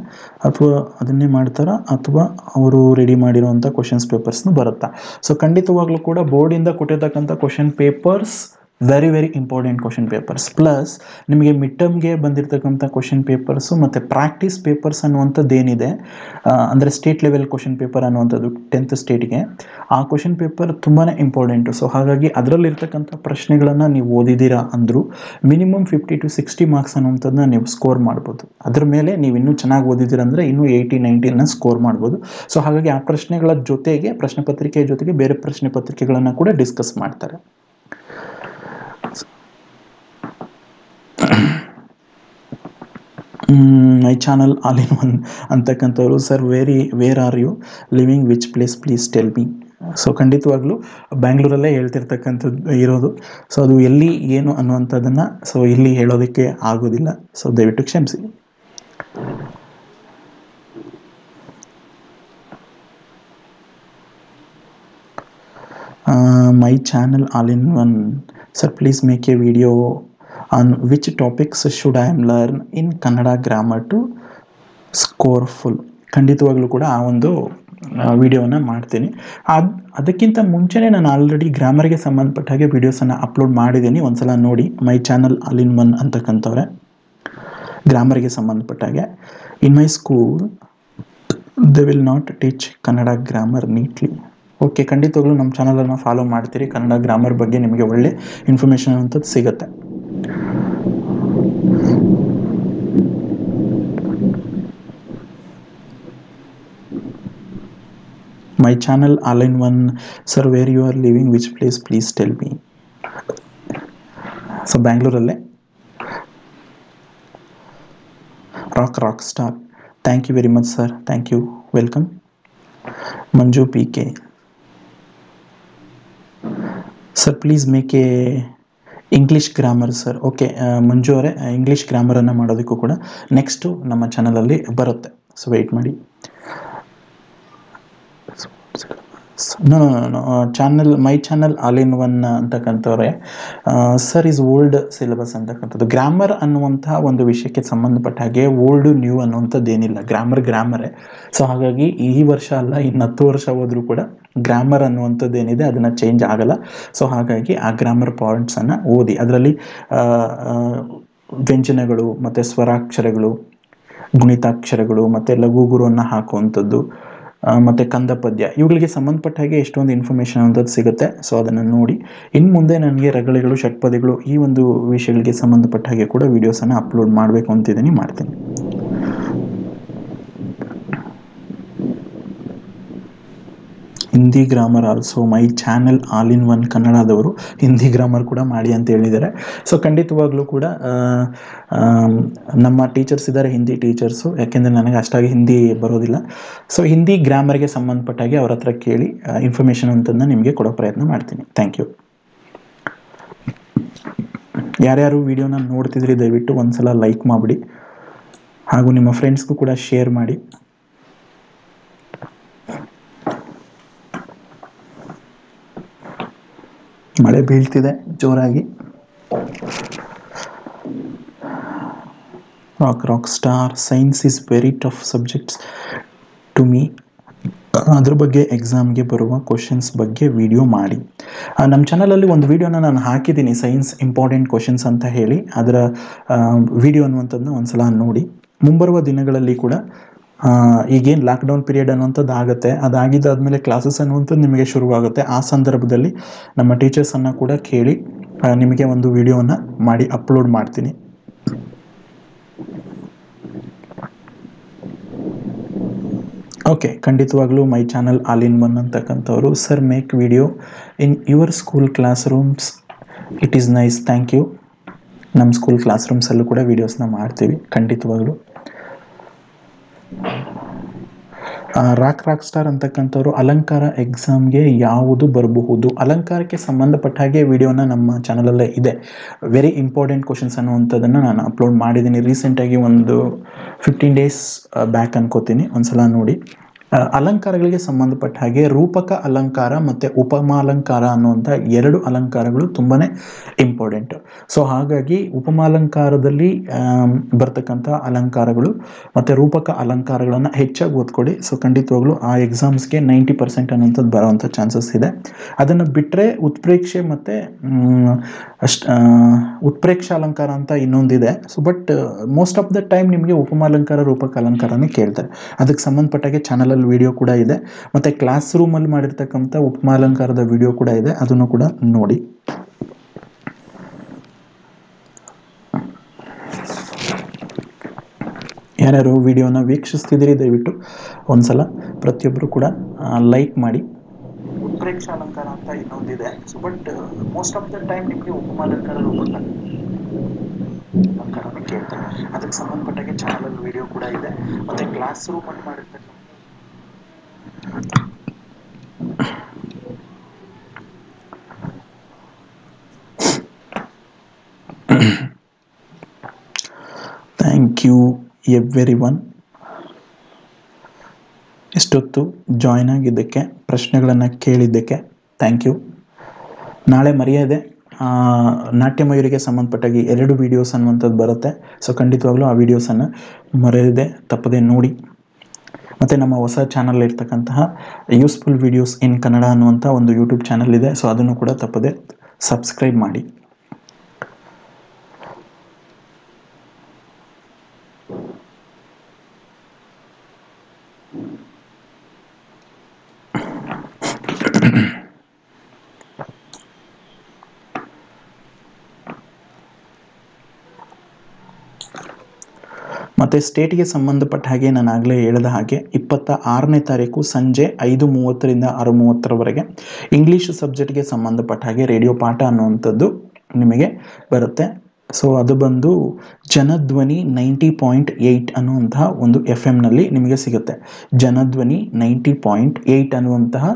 ಅಥವಾ ಅದನ್ನೇ ಮಾಡ್ತಾರಾ ಅಥವಾ ಅವರು ರೆಡಿ ಮಾಡಿರುವಂಥ ಕ್ವಶನ್ಸ್ ಪೇಪರ್ಸ್ನು ಬರುತ್ತಾ? ಸೊ ಖಂಡಿತವಾಗ್ಲೂ ಕೂಡ ಬೋರ್ಡಿಂದ ಕೊಟ್ಟಿರ್ತಕ್ಕಂಥ question papers very very important question papers. Plus ನಿಮಗೆ ಮಿಡ್ ಟರ್ಮ್ಗೆ ಬಂದಿರತಕ್ಕಂಥ ಕ್ವಶನ್ ಪೇಪರ್ಸು ಮತ್ತು ಪ್ರಾಕ್ಟೀಸ್ ಪೇಪರ್ಸ್ ಅನ್ನುವಂಥದ್ದು ಏನಿದೆ ಅಂದರೆ ಸ್ಟೇಟ್ ಲೆವೆಲ್ ಕ್ವಶನ್ ಪೇಪರ್ ಅನ್ನುವಂಥದ್ದು ಟೆಂತ್ ಸ್ಟೇಟ್ಗೆ, ಆ ಕ್ವಶನ್ ಪೇಪರ್ ತುಂಬಾ ಇಂಪಾರ್ಟೆಂಟು. ಸೊ ಹಾಗಾಗಿ ಅದರಲ್ಲಿರ್ತಕ್ಕಂಥ ಪ್ರಶ್ನೆಗಳನ್ನು ನೀವು ಓದಿದ್ದೀರಾ ಅಂದರೂ minimum fifty to sixty marks ಅನ್ನುವಂಥದ್ದನ್ನ ನೀವು ಸ್ಕೋರ್ ಮಾಡ್ಬೋದು. ಅದ್ರ ಮೇಲೆ ನೀವು ಇನ್ನೂ ಚೆನ್ನಾಗಿ ಓದಿದ್ದೀರಾ ಅಂದರೆ ಇನ್ನೂ ಏಯ್ಟಿ ನೈಂಟಿನ ಸ್ಕೋರ್ ಮಾಡ್ಬೋದು. ಸೊ ಹಾಗಾಗಿ ಆ ಪ್ರಶ್ನೆಗಳ ಜೊತೆಗೆ ಪ್ರಶ್ನೆ ಪತ್ರಿಕೆಯ ಜೊತೆಗೆ ಬೇರೆ ಪ್ರಶ್ನೆ ಪತ್ರಿಕೆಗಳನ್ನು ಕೂಡ ಡಿಸ್ಕಸ್ ಮಾಡ್ತಾರೆ. My channel all in one ಅಂತಕ್ಕಂಥವ್ರು sir very where are you living, which place please tell me? So ಖಂಡಿತವಾಗ್ಲೂ ಬ್ಯಾಂಗ್ಳೂರಲ್ಲೇ ಹೇಳ್ತಿರ್ತಕ್ಕಂಥದ್ದು ಇರೋದು. ಸೊ ಅದು ಎಲ್ಲಿ ಏನು ಅನ್ನುವಂಥದ್ದನ್ನು ಸೊ ಇಲ್ಲಿ ಹೇಳೋದಕ್ಕೆ ಆಗೋದಿಲ್ಲ, ಸೊ ದಯವಿಟ್ಟು ಕ್ಷಮಿಸಿ. My channel all in one sir please make a video on which topics should I am learn in Kannada grammar to score full. ಖಂಡಿತವಾಗ್ಲೂ ಕೂಡ ಆ ಒಂದು ವಿಡಿಯೋವನ್ನು ಮಾಡ್ತೀನಿ. ಅದು ಅದಕ್ಕಿಂತ ಮುಂಚೆನೇ ನಾನು ಆಲ್ರೆಡಿ ಗ್ರಾಮರ್ಗೆ ಸಂಬಂಧಪಟ್ಟ ಹಾಗೆ ವೀಡಿಯೋಸನ್ನು ಅಪ್ಲೋಡ್ ಮಾಡಿದ್ದೀನಿ, ಒಂದು ಸಲ ನೋಡಿ. My channel all in one ಅಂತಕ್ಕಂಥವ್ರೆ, ಗ್ರಾಮರ್ಗೆ ಸಂಬಂಧಪಟ್ಟ ಹಾಗೆ in my school they will not teach Kannada grammar neatly. Okay, ಖಂಡಿತವಾಗ್ಲೂ ನಮ್ಮ ಚಾನಲನ್ನು ಫಾಲೋ ಮಾಡ್ತೀರಿ, ಕನ್ನಡ ಗ್ರಾಮರ್ ಬಗ್ಗೆ ನಿಮಗೆ ಒಳ್ಳೆ ಇನ್ಫಾರ್ಮೇಷನ್ ಅಂತದ್ದು ಸಿಗುತ್ತೆ. My channel all in one sir where you are living, which place please tell me? So Bangalore alle rock rock star Thank you very much, sir. Thank you. Welcome. Manju P K. Sir, please make a English grammar sir okay Manju ಅವರೇ English ಗ್ರಾಮರನ್ನು ಮಾಡೋದಕ್ಕೂ ಕೂಡ next ನಮ್ಮ ಚಾನಲಲ್ಲಿ ಬರುತ್ತೆ so wait ಮಾಡಿ channel my channel all in one ಅಂತಕ್ಕಂಥವ್ರೆ sir is old syllabus ಅಂತಕ್ಕಂಥದ್ದು ಗ್ರಾಮರ್ ಅನ್ನುವಂಥ ಒಂದು ವಿಷಯಕ್ಕೆ ಸಂಬಂಧಪಟ್ಟ ಹಾಗೆ ಓಲ್ಡು ನ್ಯೂ ಅನ್ನುವಂಥದ್ದೇನಿಲ್ಲ ಗ್ರಾಮರ್ ಗ್ರಾಮರೇ ಸೊ ಹಾಗಾಗಿ ಈ ವರ್ಷ ಅಲ್ಲ ಇನ್ನು ಹತ್ತು ವರ್ಷ ಹೋದರೂ ಕೂಡ ಗ್ರಾಮರ್ ಅನ್ನುವಂಥದ್ದೇನಿದೆ ಅದನ್ನು ಚೇಂಜ್ ಆಗಲ್ಲ ಸೊ ಹಾಗಾಗಿ ಆ ಗ್ರಾಮರ್ ಪಾಯಿಂಟ್ಸನ್ನು ಓದಿ ಅದರಲ್ಲಿ ವ್ಯಂಜನಗಳು ಮತ್ತು ಸ್ವರಾಕ್ಷರಗಳು ಗುಣಿತಾಕ್ಷರಗಳು ಮತ್ತು ಲಘುಗುರುವನ್ನು ಹಾಕುವಂಥದ್ದು ಮತ್ತು ಕಂದ ಪದ್ಯ ಇವುಗಳಿಗೆ ಸಂಬಂಧಪಟ್ಟ ಹಾಗೆ ಎಷ್ಟೊಂದು ಇನ್ಫಾರ್ಮೇಷನ್ ಅನ್ನೋದು ಸಿಗುತ್ತೆ ಸೊ ಅದನ್ನು ನೋಡಿ ಇನ್ನು ಮುಂದೆ ನನಗೆ ರಗಳೆಗಳು ಷಟ್ಪದಿಗಳು ಈ ಒಂದು ವಿಷಯಗಳಿಗೆ ಸಂಬಂಧಪಟ್ಟ ಹಾಗೆ ಕೂಡ ವೀಡಿಯೋಸನ್ನು ಅಪ್ಲೋಡ್ ಮಾಡಬೇಕು ಅಂತಿದ್ದೀನಿ ಮಾಡ್ತೀನಿ Hindi grammar also my channel all in one ಕನ್ನಡದವರು ಹಿಂದಿ ಗ್ರಾಮರ್ ಕೂಡ ಮಾಡಿ ಅಂತ ಹೇಳಿದ್ದಾರೆ ಸೊ ಖಂಡಿತವಾಗ್ಲೂ ಕೂಡ ನಮ್ಮ ಟೀಚರ್ಸ್ ಇದ್ದಾರೆ ಹಿಂದಿ ಟೀಚರ್ಸು ಯಾಕೆಂದರೆ ನನಗೆ ಅಷ್ಟಾಗಿ ಹಿಂದಿ ಬರೋದಿಲ್ಲ ಸೊ ಹಿಂದಿ ಗ್ರಾಮರ್ಗೆ ಸಂಬಂಧಪಟ್ಟಾಗೆ ಅವ್ರ ಹತ್ರ ಕೇಳಿ ಇನ್ಫಾರ್ಮೇಷನ್ ಅಂತಂದು ನಿಮಗೆ ಕೊಡೋ ಪ್ರಯತ್ನ ಮಾಡ್ತೀನಿ ಥ್ಯಾಂಕ್ ಯು ಯಾರ್ಯಾರು ವೀಡಿಯೋನ ನೋಡ್ತಿದ್ರಿ ದಯವಿಟ್ಟು ಒಂದು ಸಲ ಲೈಕ್ ಮಾಡಿಬಿಡಿ ಹಾಗೂ ನಿಮ್ಮ ಫ್ರೆಂಡ್ಸ್ಗೂ ಕೂಡ ಶೇರ್ ಮಾಡಿ ಮಳೆ ಬೀಳ್ತಿದೆ ಜೋರಾಗಿ rock rock star science is very tough subjects to me ಅದ್ರ ಬಗ್ಗೆ ಎಕ್ಸಾಮ್ಗೆ ಬರುವ ಕ್ವಶನ್ಸ್ ಬಗ್ಗೆ ವಿಡಿಯೋ ಮಾಡಿ ನಮ್ಮ ಚಾನಲಲ್ಲಿ ಒಂದು ವಿಡಿಯೋನ ನಾನು ಹಾಕಿದ್ದೀನಿ ಸೈನ್ಸ್ ಇಂಪಾರ್ಟೆಂಟ್ ಕ್ವಶನ್ಸ್ ಅಂತ ಹೇಳಿ ಅದರ ವಿಡಿಯೋ ಅನ್ನುವಂಥದ್ದನ್ನ ಒಂದು ಸಲ ನೋಡಿ ಮುಂಬರುವ ದಿನಗಳಲ್ಲಿ ಕೂಡ ಈಗೇನು ಲಾಕ್ಡೌನ್ ಪೀರಿಯಡ್ ಅನ್ನುವಂಥದ್ದು ಆಗುತ್ತೆ ಅದಾಗಿದ್ದಾದಮೇಲೆ ಕ್ಲಾಸಸ್ ಅನ್ನುವಂಥದ್ದು ನಿಮಗೆ ಶುರುವಾಗುತ್ತೆ ಆ ಸಂದರ್ಭದಲ್ಲಿ ನಮ್ಮ ಟೀಚರ್ಸನ್ನು ಕೂಡ ಕೇಳಿ ನಿಮಗೆ ಒಂದು ವಿಡಿಯೋನ ಮಾಡಿ ಅಪ್ಲೋಡ್ ಮಾಡ್ತೀನಿ ಓಕೆ ಖಂಡಿತವಾಗ್ಲೂ my channel all in one ಅಂತಕ್ಕಂಥವ್ರು sir make video in your school classrooms it is nice thank you ನಮ್ಮ ಸ್ಕೂಲ್ ಕ್ಲಾಸ್ ರೂಮ್ಸಲ್ಲೂ ಕೂಡ ವೀಡಿಯೋಸ್ನ ಮಾಡ್ತೀವಿ ಖಂಡಿತವಾಗ್ಲೂ ರಾಕ್ ರಾಕ್ ಸ್ಟಾರ್ ಅಂತಕ್ಕಂಥವ್ರು ಅಲಂಕಾರ ಎಕ್ಸಾಮ್ಗೆ ಯಾವುದು ಬರಬಹುದು ಅಲಂಕಾರಕ್ಕೆ ಸಂಬಂಧಪಟ್ಟ ಹಾಗೆ ವಿಡಿಯೋನ ನಮ್ಮ ಚಾನಲಲ್ಲೇ ಇದೆ ವೆರಿ ಇಂಪಾರ್ಟೆಂಟ್ ಕ್ವಶನ್ಸ್ ಅನ್ನುವಂಥದ್ದನ್ನು ನಾನು ಅಪ್ಲೋಡ್ ಮಾಡಿದ್ದೀನಿ ರೀಸೆಂಟಾಗಿ ಒಂದು ಫಿಫ್ಟೀನ್ ಡೇಸ್ ಬ್ಯಾಕ್ ಅನ್ಕೋತೀನಿ ಒಂದು ಸಲ ನೋಡಿ ಅಲಂಕಾರಗಳಿಗೆ ಸಂಬಂಧಪಟ್ಟ ಹಾಗೆ ರೂಪಕ ಅಲಂಕಾರ ಮತ್ತು ಉಪಮಾಲಂಕಾರ ಅನ್ನುವಂಥ ಎರಡು ಅಲಂಕಾರಗಳು ತುಂಬಾ ಇಂಪಾರ್ಟೆಂಟ್ ಸೊ ಹಾಗಾಗಿ ಉಪಮಾಲಂಕಾರದಲ್ಲಿ ಬರ್ತಕ್ಕಂಥ ಅಲಂಕಾರಗಳು ಮತ್ತು ರೂಪಕ ಅಲಂಕಾರಗಳನ್ನು ಹೆಚ್ಚಾಗಿ ಓದ್ಕೊಡಿ ಸೊ ಖಂಡಿತವಾಗ್ಲೂ ಆ ಎಕ್ಸಾಮ್ಸ್ಗೆ ನೈಂಟಿ ಪರ್ಸೆಂಟ್ ಅನ್ನೋಂಥದ್ದು ಬರೋವಂಥ ಚಾನ್ಸಸ್ ಇದೆ ಅದನ್ನು ಬಿಟ್ಟರೆ ಉತ್ಪ್ರೇಕ್ಷೆ ಮತ್ತು ಅಷ್ಟು ಉತ್ಪ್ರೇಕ್ಷಾ ಅಲಂಕಾರ ಅಂತ ಇನ್ನೊಂದಿದೆ so but most of the time ನಿಮಗೆ ಉಪಮಾಲಂಕಾರ ರೂಪಕ ಅಲಂಕಾರನೇ ಕೇಳ್ತಾರೆ ಅದಕ್ಕೆ ಸಂಬಂಧಪಟ್ಟಾಗೆ ಚಾನಲಲ್ಲಿ ವಿಡಿಯೋ ಕೂಡ ಇದೆ ಮತ್ತು ಕ್ಲಾಸ್ ರೂಮಲ್ಲಿ ಮಾಡಿರ್ತಕ್ಕಂಥ ಉಪಮಾಲಂಕಾರದ ವಿಡಿಯೋ ಕೂಡ ಇದೆ ಅದನ್ನು ಕೂಡ ನೋಡಿ ಯಾರ್ಯಾರು ವಿಡಿಯೋನ ವೀಕ್ಷಿಸ್ತಿದ್ದೀರಿ ದಯವಿಟ್ಟು ಒಂದ್ಸಲ ಪ್ರತಿಯೊಬ್ಬರು ಕೂಡ ಲೈಕ್ ಮಾಡಿ ಉತ್ಪ್ರೇಕ್ಷಾ ಅಲಂಕಾರ ಅಂತ ಇನ್ನೊಂದಿದೆ so but most of the time ನಿಮಗೆ ಉಪಮಾಲಂಕಾರ ರೂಪಕ ಅಲಂಕಾರನೇ ಕೇಳ್ತಾರೆ ಅದಕ್ಕೆ ಸಂಬಂಧಪಟ್ಟಾಗೆ ಚಾನಲಲ್ಲಿ ವಿಡಿಯೋ ಕೂಡ ಇದೆ ಮತ್ತು ಕ್ಲಾಸ್ ರೂಮಲ್ಲಿ ಮಾಡಿರ್ತಕ್ಕಂಥ ಥ್ಯಾಂಕ್ ಯು ಎವ್ರಿ ಒನ್ ಇಷ್ಟೊತ್ತು ಜಾಯ್ನ್ ಆಗಿದ್ದಕ್ಕೆ ಪ್ರಶ್ನೆಗಳನ್ನು ಕೇಳಿದ್ದಕ್ಕೆ ಥ್ಯಾಂಕ್ ಯು ನಾಳೆ ಮರೆಯದೆ ನಾಟ್ಯಮಯೂರಿಗೆ ಸಂಬಂಧಪಟ್ಟಾಗಿ ಎರಡು ವಿಡಿಯೋಸ್ ಅನ್ನುವಂಥದ್ದು ಬರುತ್ತೆ ಸೊ ಖಂಡಿತವಾಗ್ಲೂ ಆ ವಿಡಿಯೋಸನ್ನು ಮರೆಯದೆ ತಪ್ಪದೆ ನೋಡಿ ಮತ್ತು ನಮ್ಮ ಹೊಸ ಚಾನಲ್ ಇರ್ತಕ್ಕಂತಹ ಯೂಸ್ಫುಲ್ ವಿಡಿಯೋಸ್ ಇನ್ ಕನ್ನಡ ಅನ್ನುವಂಥ ಒಂದು ಯೂಟ್ಯೂಬ್ ಚಾನಲ್ ಇದೆ ಸೊ ಅದನ್ನು ಕೂಡ ತಪ್ಪದೆ ಸಬ್ಸ್ಕ್ರೈಬ್ ಮಾಡಿ ಮತ್ತು ಸ್ಟೇಟ್ಗೆ ಸಂಬಂಧಪಟ್ಟ ಹಾಗೆ ನಾನು ಆಗಲೇ ಹೇಳಿದ ಹಾಗೆ ಇಪ್ಪತ್ತ ಆರನೇ ತಾರೀಕು ಸಂಜೆ ಐದು ಮೂವತ್ತರಿಂದ ಆರು ಮೂವತ್ತರವರೆಗೆ ಇಂಗ್ಲೀಷ್ ಸಬ್ಜೆಕ್ಟ್ಗೆ ಸಂಬಂಧಪಟ್ಟ ಹಾಗೆ ರೇಡಿಯೋ ಪಾಠ ಅನ್ನುವಂಥದ್ದು ನಿಮಗೆ ಬರುತ್ತೆ ಸೊ ಅದು ಬಂದು ಜನಧ್ವನಿ ನೈಂಟಿ ಪಾಯಿಂಟ್ ಏಯ್ಟ್ ಅನ್ನುವಂತಹ ಒಂದು ಎಫ್ ಎಂನಲ್ಲಿ ನಿಮಗೆ ಸಿಗುತ್ತೆ. ಜನಧ್ವನಿ ನೈಂಟಿ ಪಾಯಿಂಟ್ ಏಯ್ಟ್ ಅನ್ನುವಂತಹ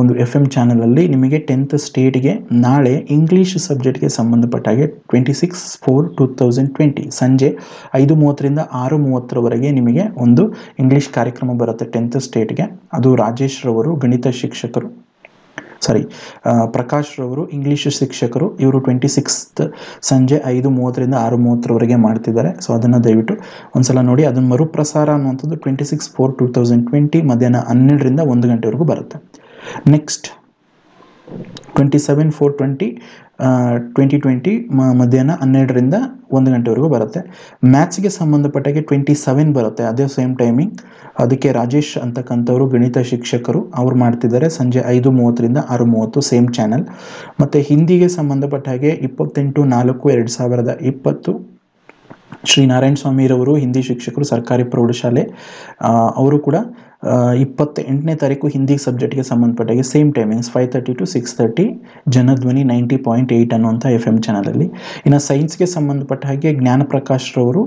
ಒಂದು ಎಫ್ ಎಮ್ ಚಾನಲಲ್ಲಿ ನಿಮಗೆ ಟೆಂತ್ ಸ್ಟೇಟ್ಗೆ ನಾಳೆ ಇಂಗ್ಲೀಷ್ ಸಬ್ಜೆಕ್ಟ್ಗೆ ಸಂಬಂಧಪಟ್ಟ ಹಾಗೆ twenty six four two thousand twenty ಸಂಜೆ ಐದು ಮೂವತ್ತರಿಂದ ಆರು ಮೂವತ್ತರವರೆಗೆ ನಿಮಗೆ ಒಂದು ಇಂಗ್ಲೀಷ್ ಕಾರ್ಯಕ್ರಮ ಬರುತ್ತೆ ಟೆಂತ್ ಸ್ಟೇಟ್ಗೆ. ಅದು ರಾಜೇಶ್ ರವರು ಗಣಿತ ಶಿಕ್ಷಕರು, ಸಾರಿ ಪ್ರಕಾಶ್ ರವರು ಇಂಗ್ಲೀಷ್ ಶಿಕ್ಷಕರು, ಇವರು ಟ್ವೆಂಟಿ ಸಿಕ್ಸ್ತ್ ಸಂಜೆ ಐದು ಮೂವತ್ತರಿಂದ ಆರು ಮೂವತ್ತರವರೆಗೆ ಮಾಡ್ತಿದ್ದಾರೆ. ಸೊ ಅದನ್ನು ದಯವಿಟ್ಟು ಒಂದು ಸಲ ನೋಡಿ. ಅದನ್ನು ಮರುಪ್ರಸಾರ ಅನ್ನುವಂಥದ್ದು twenty six four two thousand twenty ಮಧ್ಯಾಹ್ನ ಹನ್ನೆರಡರಿಂದ ಒಂದು ಗಂಟೆವರೆಗೂ ಬರುತ್ತೆ. Next twenty seven four twenty twenty twenty ಮಧ್ಯಾಹ್ನ ಹನ್ನೆರಡರಿಂದ ಒಂದು ಗಂಟೆವರೆಗೂ ಬರುತ್ತೆ. ಮ್ಯಾಥ್ಸ್ಗೆ ಸಂಬಂಧಪಟ್ಟಾಗೆ ಟ್ವೆಂಟಿ ಸೆವೆನ್ ಬರುತ್ತೆ, ಅದೇ ಸೇಮ್ ಟೈಮಿಂಗ್. ಅದಕ್ಕೆ ರಾಜೇಶ್ ಅಂತಕ್ಕಂಥವರು ಗಣಿತ ಶಿಕ್ಷಕರು ಅವ್ರು ಮಾಡ್ತಿದ್ದಾರೆ ಸಂಜೆ ಐದು ಮೂವತ್ತರಿಂದ ಆರು ಮೂವತ್ತು ಸೇಮ್ ಚಾನಲ್. ಮತ್ತು ಹಿಂದಿಗೆ ಸಂಬಂಧಪಟ್ಟ ಹಾಗೆ ಇಪ್ಪತ್ತೆಂಟು ನಾಲ್ಕು ಎರಡು ಸಾವಿರದ ಇಪ್ಪತ್ತು ಶ್ರೀ ನಾರಾಯಣ ಸ್ವಾಮಿರವರು ಹಿಂದಿ ಶಿಕ್ಷಕರು, ಸರ್ಕಾರಿ ಪ್ರೌಢಶಾಲೆ, ಅವರು ಕೂಡ ಇಪ್ಪತ್ತೆಂಟನೇ ತಾರೀಕು ಹಿಂದಿ ಸಬ್ಜೆಕ್ಟ್ಗೆ ಸಂಬಂಧಪಟ್ಟಾಗೆ same timings five thirty to six thirty Janadhwani ninety point eight ಅನ್ನುವಂಥ ಎಫ್ ಎಮ್ ಚಾನಲಲ್ಲಿ. ಇನ್ನು ಸೈನ್ಸ್ಗೆ ಸಂಬಂಧಪಟ್ಟ ಹಾಗೆ ಜ್ಞಾನಪ್ರಕಾಶ್ರವರು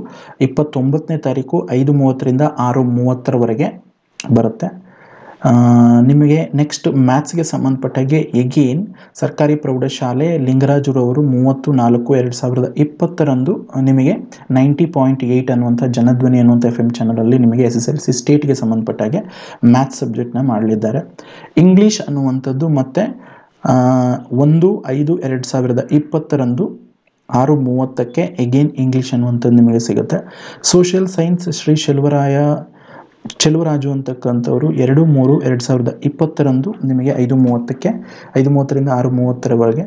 ಇಪ್ಪತ್ತೊಂಬತ್ತನೇ ತಾರೀಕು ಐದು ಮೂವತ್ತರಿಂದ ಆರು ಮೂವತ್ತರವರೆಗೆ ಬರುತ್ತೆ ನಿಮಗೆ. ನೆಕ್ಸ್ಟ್ ಮ್ಯಾಥ್ಸ್ಗೆ ಸಂಬಂಧಪಟ್ಟಾಗೆ ಎಗೇನ್ ಸರ್ಕಾರಿ ಪ್ರೌಢಶಾಲೆ ಲಿಂಗರಾಜರವರು ಮೂವತ್ತು ನಾಲ್ಕು ಎರಡು ಸಾವಿರದ ಇಪ್ಪತ್ತರಂದು ನಿಮಗೆ ನೈಂಟಿ ಪಾಯಿಂಟ್ ಏಯ್ಟ್ ಅನ್ನುವಂಥ ಜನಧ್ವನಿ ಅನ್ನುವಂಥ ಎಫ್ ಎಮ್ ಚಾನಲಲ್ಲಿ ನಿಮಗೆ ಎಸ್ ಎಸ್ ಎಲ್ ಸಿ ಸ್ಟೇಟ್ಗೆ ಸಂಬಂಧಪಟ್ಟಾಗೆ ಮ್ಯಾಥ್ಸ್ ಸಬ್ಜೆಕ್ಟ್ನ ಮಾಡಲಿದ್ದಾರೆ. ಇಂಗ್ಲೀಷ್ ಅನ್ನುವಂಥದ್ದು ಮತ್ತು ಒಂದು ಐದು ಎರಡು ಸಾವಿರದ ಇಪ್ಪತ್ತರಂದು ಆರು ಮೂವತ್ತಕ್ಕೆ ಎಗೇನ್ ಇಂಗ್ಲೀಷ್ ಅನ್ನುವಂಥದ್ದು ನಿಮಗೆ ಸಿಗುತ್ತೆ. ಸೋಷಿಯಲ್ ಸೈನ್ಸ್ ಶ್ರೀ ಶಿವರಾಯ ಚೆಲುವರಾಜು ಅಂತಕ್ಕಂಥವ್ರು ಎರಡು ಮೂರು ಎರಡು ಸಾವಿರದ ಇಪ್ಪತ್ತರಂದು ನಿಮಗೆ ಐದು ಮೂವತ್ತಕ್ಕೆ ಐದು ಮೂವತ್ತರಿಂದ ಆರು ಮೂವತ್ತರವರೆಗೆ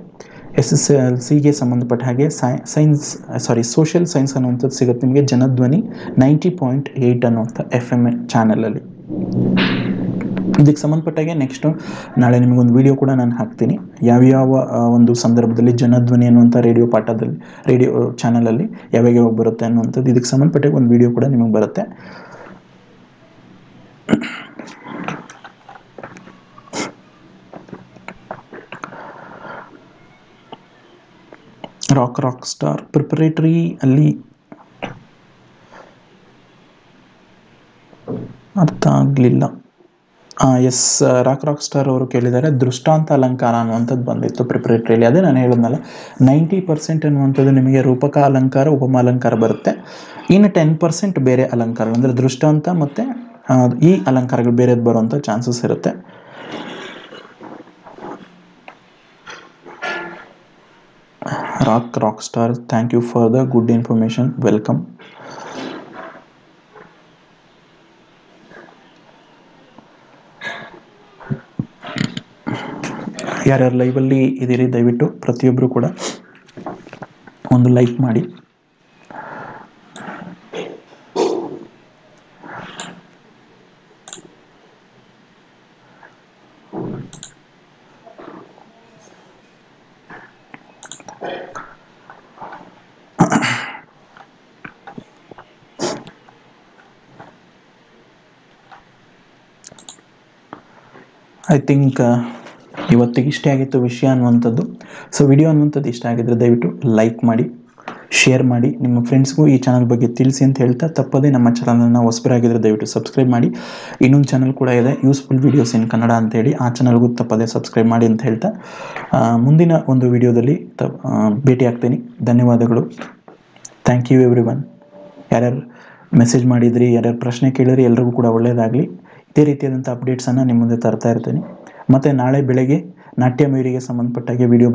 ಎಸ್ ಎಸ್ ಎಲ್ ಸಿಗೆ ಸಂಬಂಧಪಟ್ಟ ಹಾಗೆ ಸೈ ಸೈನ್ಸ್ ಸಾರಿ ಸೋಷಿಯಲ್ ಸೈನ್ಸ್ ಅನ್ನುವಂಥದ್ದು ಸಿಗುತ್ತೆ ನಿಮಗೆ ಜನಧ್ವನಿ ನೈಂಟಿ ಪಾಯಿಂಟ್ ಏಯ್ಟ್ ಅನ್ನುವಂಥ ಎಫ್ ಎಮ್ ಚಾನಲಲ್ಲಿ. ಇದಕ್ಕೆ ಸಂಬಂಧಪಟ್ಟಾಗೆ ನೆಕ್ಸ್ಟು ನಾಳೆ ನಿಮಗೊಂದು ವಿಡಿಯೋ ಕೂಡ ನಾನು ಹಾಕ್ತೀನಿ, ಯಾವ್ಯಾವ ಒಂದು ಸಂದರ್ಭದಲ್ಲಿ ಜನಧ್ವನಿ ಅನ್ನುವಂಥ ರೇಡಿಯೋ ಪಾಠದಲ್ಲಿ ರೇಡಿಯೋ ಚಾನಲಲ್ಲಿ ಯಾವಾಗ ಯಾವಾಗ ಬರುತ್ತೆ ಅನ್ನುವಂಥದ್ದು. ಇದಕ್ಕೆ ಸಂಬಂಧಪಟ್ಟಾಗ ಒಂದು ವಿಡಿಯೋ ಕೂಡ ನಿಮಗೆ ಬರುತ್ತೆ. ರಾಕ್ ರಾಕ್ ಸ್ಟಾರ್ ಪ್ರಿಪರೇಟರಿ ಅಲ್ಲಿ ಅರ್ಥ ಆಗಲಿಲ್ಲ. ಎಸ್ ರಾಕ್ ರಾಕ್ ಸ್ಟಾರ್ ಅವರು ಕೇಳಿದ್ದಾರೆ ದೃಷ್ಟಾಂತ ಅಲಂಕಾರ ಅನ್ನುವಂಥದ್ದು ಬಂದಿತ್ತು ಪ್ರಿಪರೇಟರಿಯಲ್ಲಿ. ಅದೇ ನಾನು ಹೇಳಿದ್ನಲ್ಲ ನೈಂಟಿ ಪರ್ಸೆಂಟ್ ಅನ್ನುವಂಥದ್ದು ನಿಮಗೆ ರೂಪಕ ಅಲಂಕಾರ ಉಪಮ ಅಲಂಕಾರ ಬರುತ್ತೆ. ಇನ್ನು ಟೆನ್ ಪರ್ಸೆಂಟ್ ಬೇರೆ ಅಲಂಕಾರಗಳು ಅಂದರೆ ದೃಷ್ಟಾಂತ ಮತ್ತು ಈ ಅಲಂಕಾರಗಳು ಬೇರೆದು ಬರುವಂಥ ಚಾನ್ಸಸ್ ಇರುತ್ತೆ. Rock rock star thank you for the good information, welcome. ಯಾರ್ಯಾರು ಲೈವಲ್ಲಿ ಇದ್ದೀರಿ ದಯವಿಟ್ಟು ಪ್ರತಿಯೊಬ್ಬರು ಕೂಡ ಒಂದು ಲೈಕ್ ಮಾಡಿ. ಐ ಥಿಂಕ್ ಇವತ್ತಿಗೆ ಇಷ್ಟ ಆಗಿತ್ತು ವಿಷಯ ಅನ್ನುವಂಥದ್ದು. ಸೊ ವಿಡಿಯೋ ಅನ್ನುವಂಥದ್ದು ಇಷ್ಟ ಆಗಿದ್ದರೆ ದಯವಿಟ್ಟು ಲೈಕ್ ಮಾಡಿ, ಶೇರ್ ಮಾಡಿ, ನಿಮ್ಮ ಫ್ರೆಂಡ್ಸ್ಗೂ ಈ ಚಾನಲ್ ಬಗ್ಗೆ ತಿಳಿಸಿ ಅಂತ ಹೇಳ್ತಾ ತಪ್ಪದೇ ನಮ್ಮ ಚಾನಲನ್ನು ಹೊಸಬರಾಗಿದ್ದರೆ ದಯವಿಟ್ಟು ಸಬ್ಸ್ಕ್ರೈಬ್ ಮಾಡಿ. ಇನ್ನೊಂದು ಚಾನಲ್ ಕೂಡ ಇದೆ ಯೂಸ್ಫುಲ್ ವೀಡಿಯೋಸ್ ಇನ್ ಕನ್ನಡ ಅಂತೇಳಿ, ಆ ಚಾನಲ್ಗೂ ತಪ್ಪದೇ ಸಬ್ಸ್ಕ್ರೈಬ್ ಮಾಡಿ ಅಂತ ಹೇಳ್ತಾ ಮುಂದಿನ ಒಂದು ವಿಡಿಯೋದಲ್ಲಿ ತ ಭೇಟಿ ಆಗ್ತೀನಿ. ಧನ್ಯವಾದಗಳು. Thank you everyone. ಯಾರ್ಯಾರು ಮೆಸೇಜ್ ಮಾಡಿದ್ರಿ, ಯಾರ್ಯಾರು ಪ್ರಶ್ನೆ ಕೇಳಿದ್ರಿ, ಎಲ್ಲರಿಗೂ ಕೂಡ ಒಳ್ಳೆಯದಾಗಲಿ. ಇದೇ ರೀತಿಯಾದಂಥ ಅಪ್ಡೇಟ್ಸನ್ನು ನಿಮ್ಮ ಮುಂದೆ ತರ್ತಾ ಇರ್ತೀನಿ. ಮತ್ತು ನಾಳೆ ಬೆಳಗ್ಗೆ ನಾಟ್ಯ ಮಯೂರಿಗೆ ಸಂಬಂಧಪಟ್ಟಾಗೆ ವಿಡಿಯೋ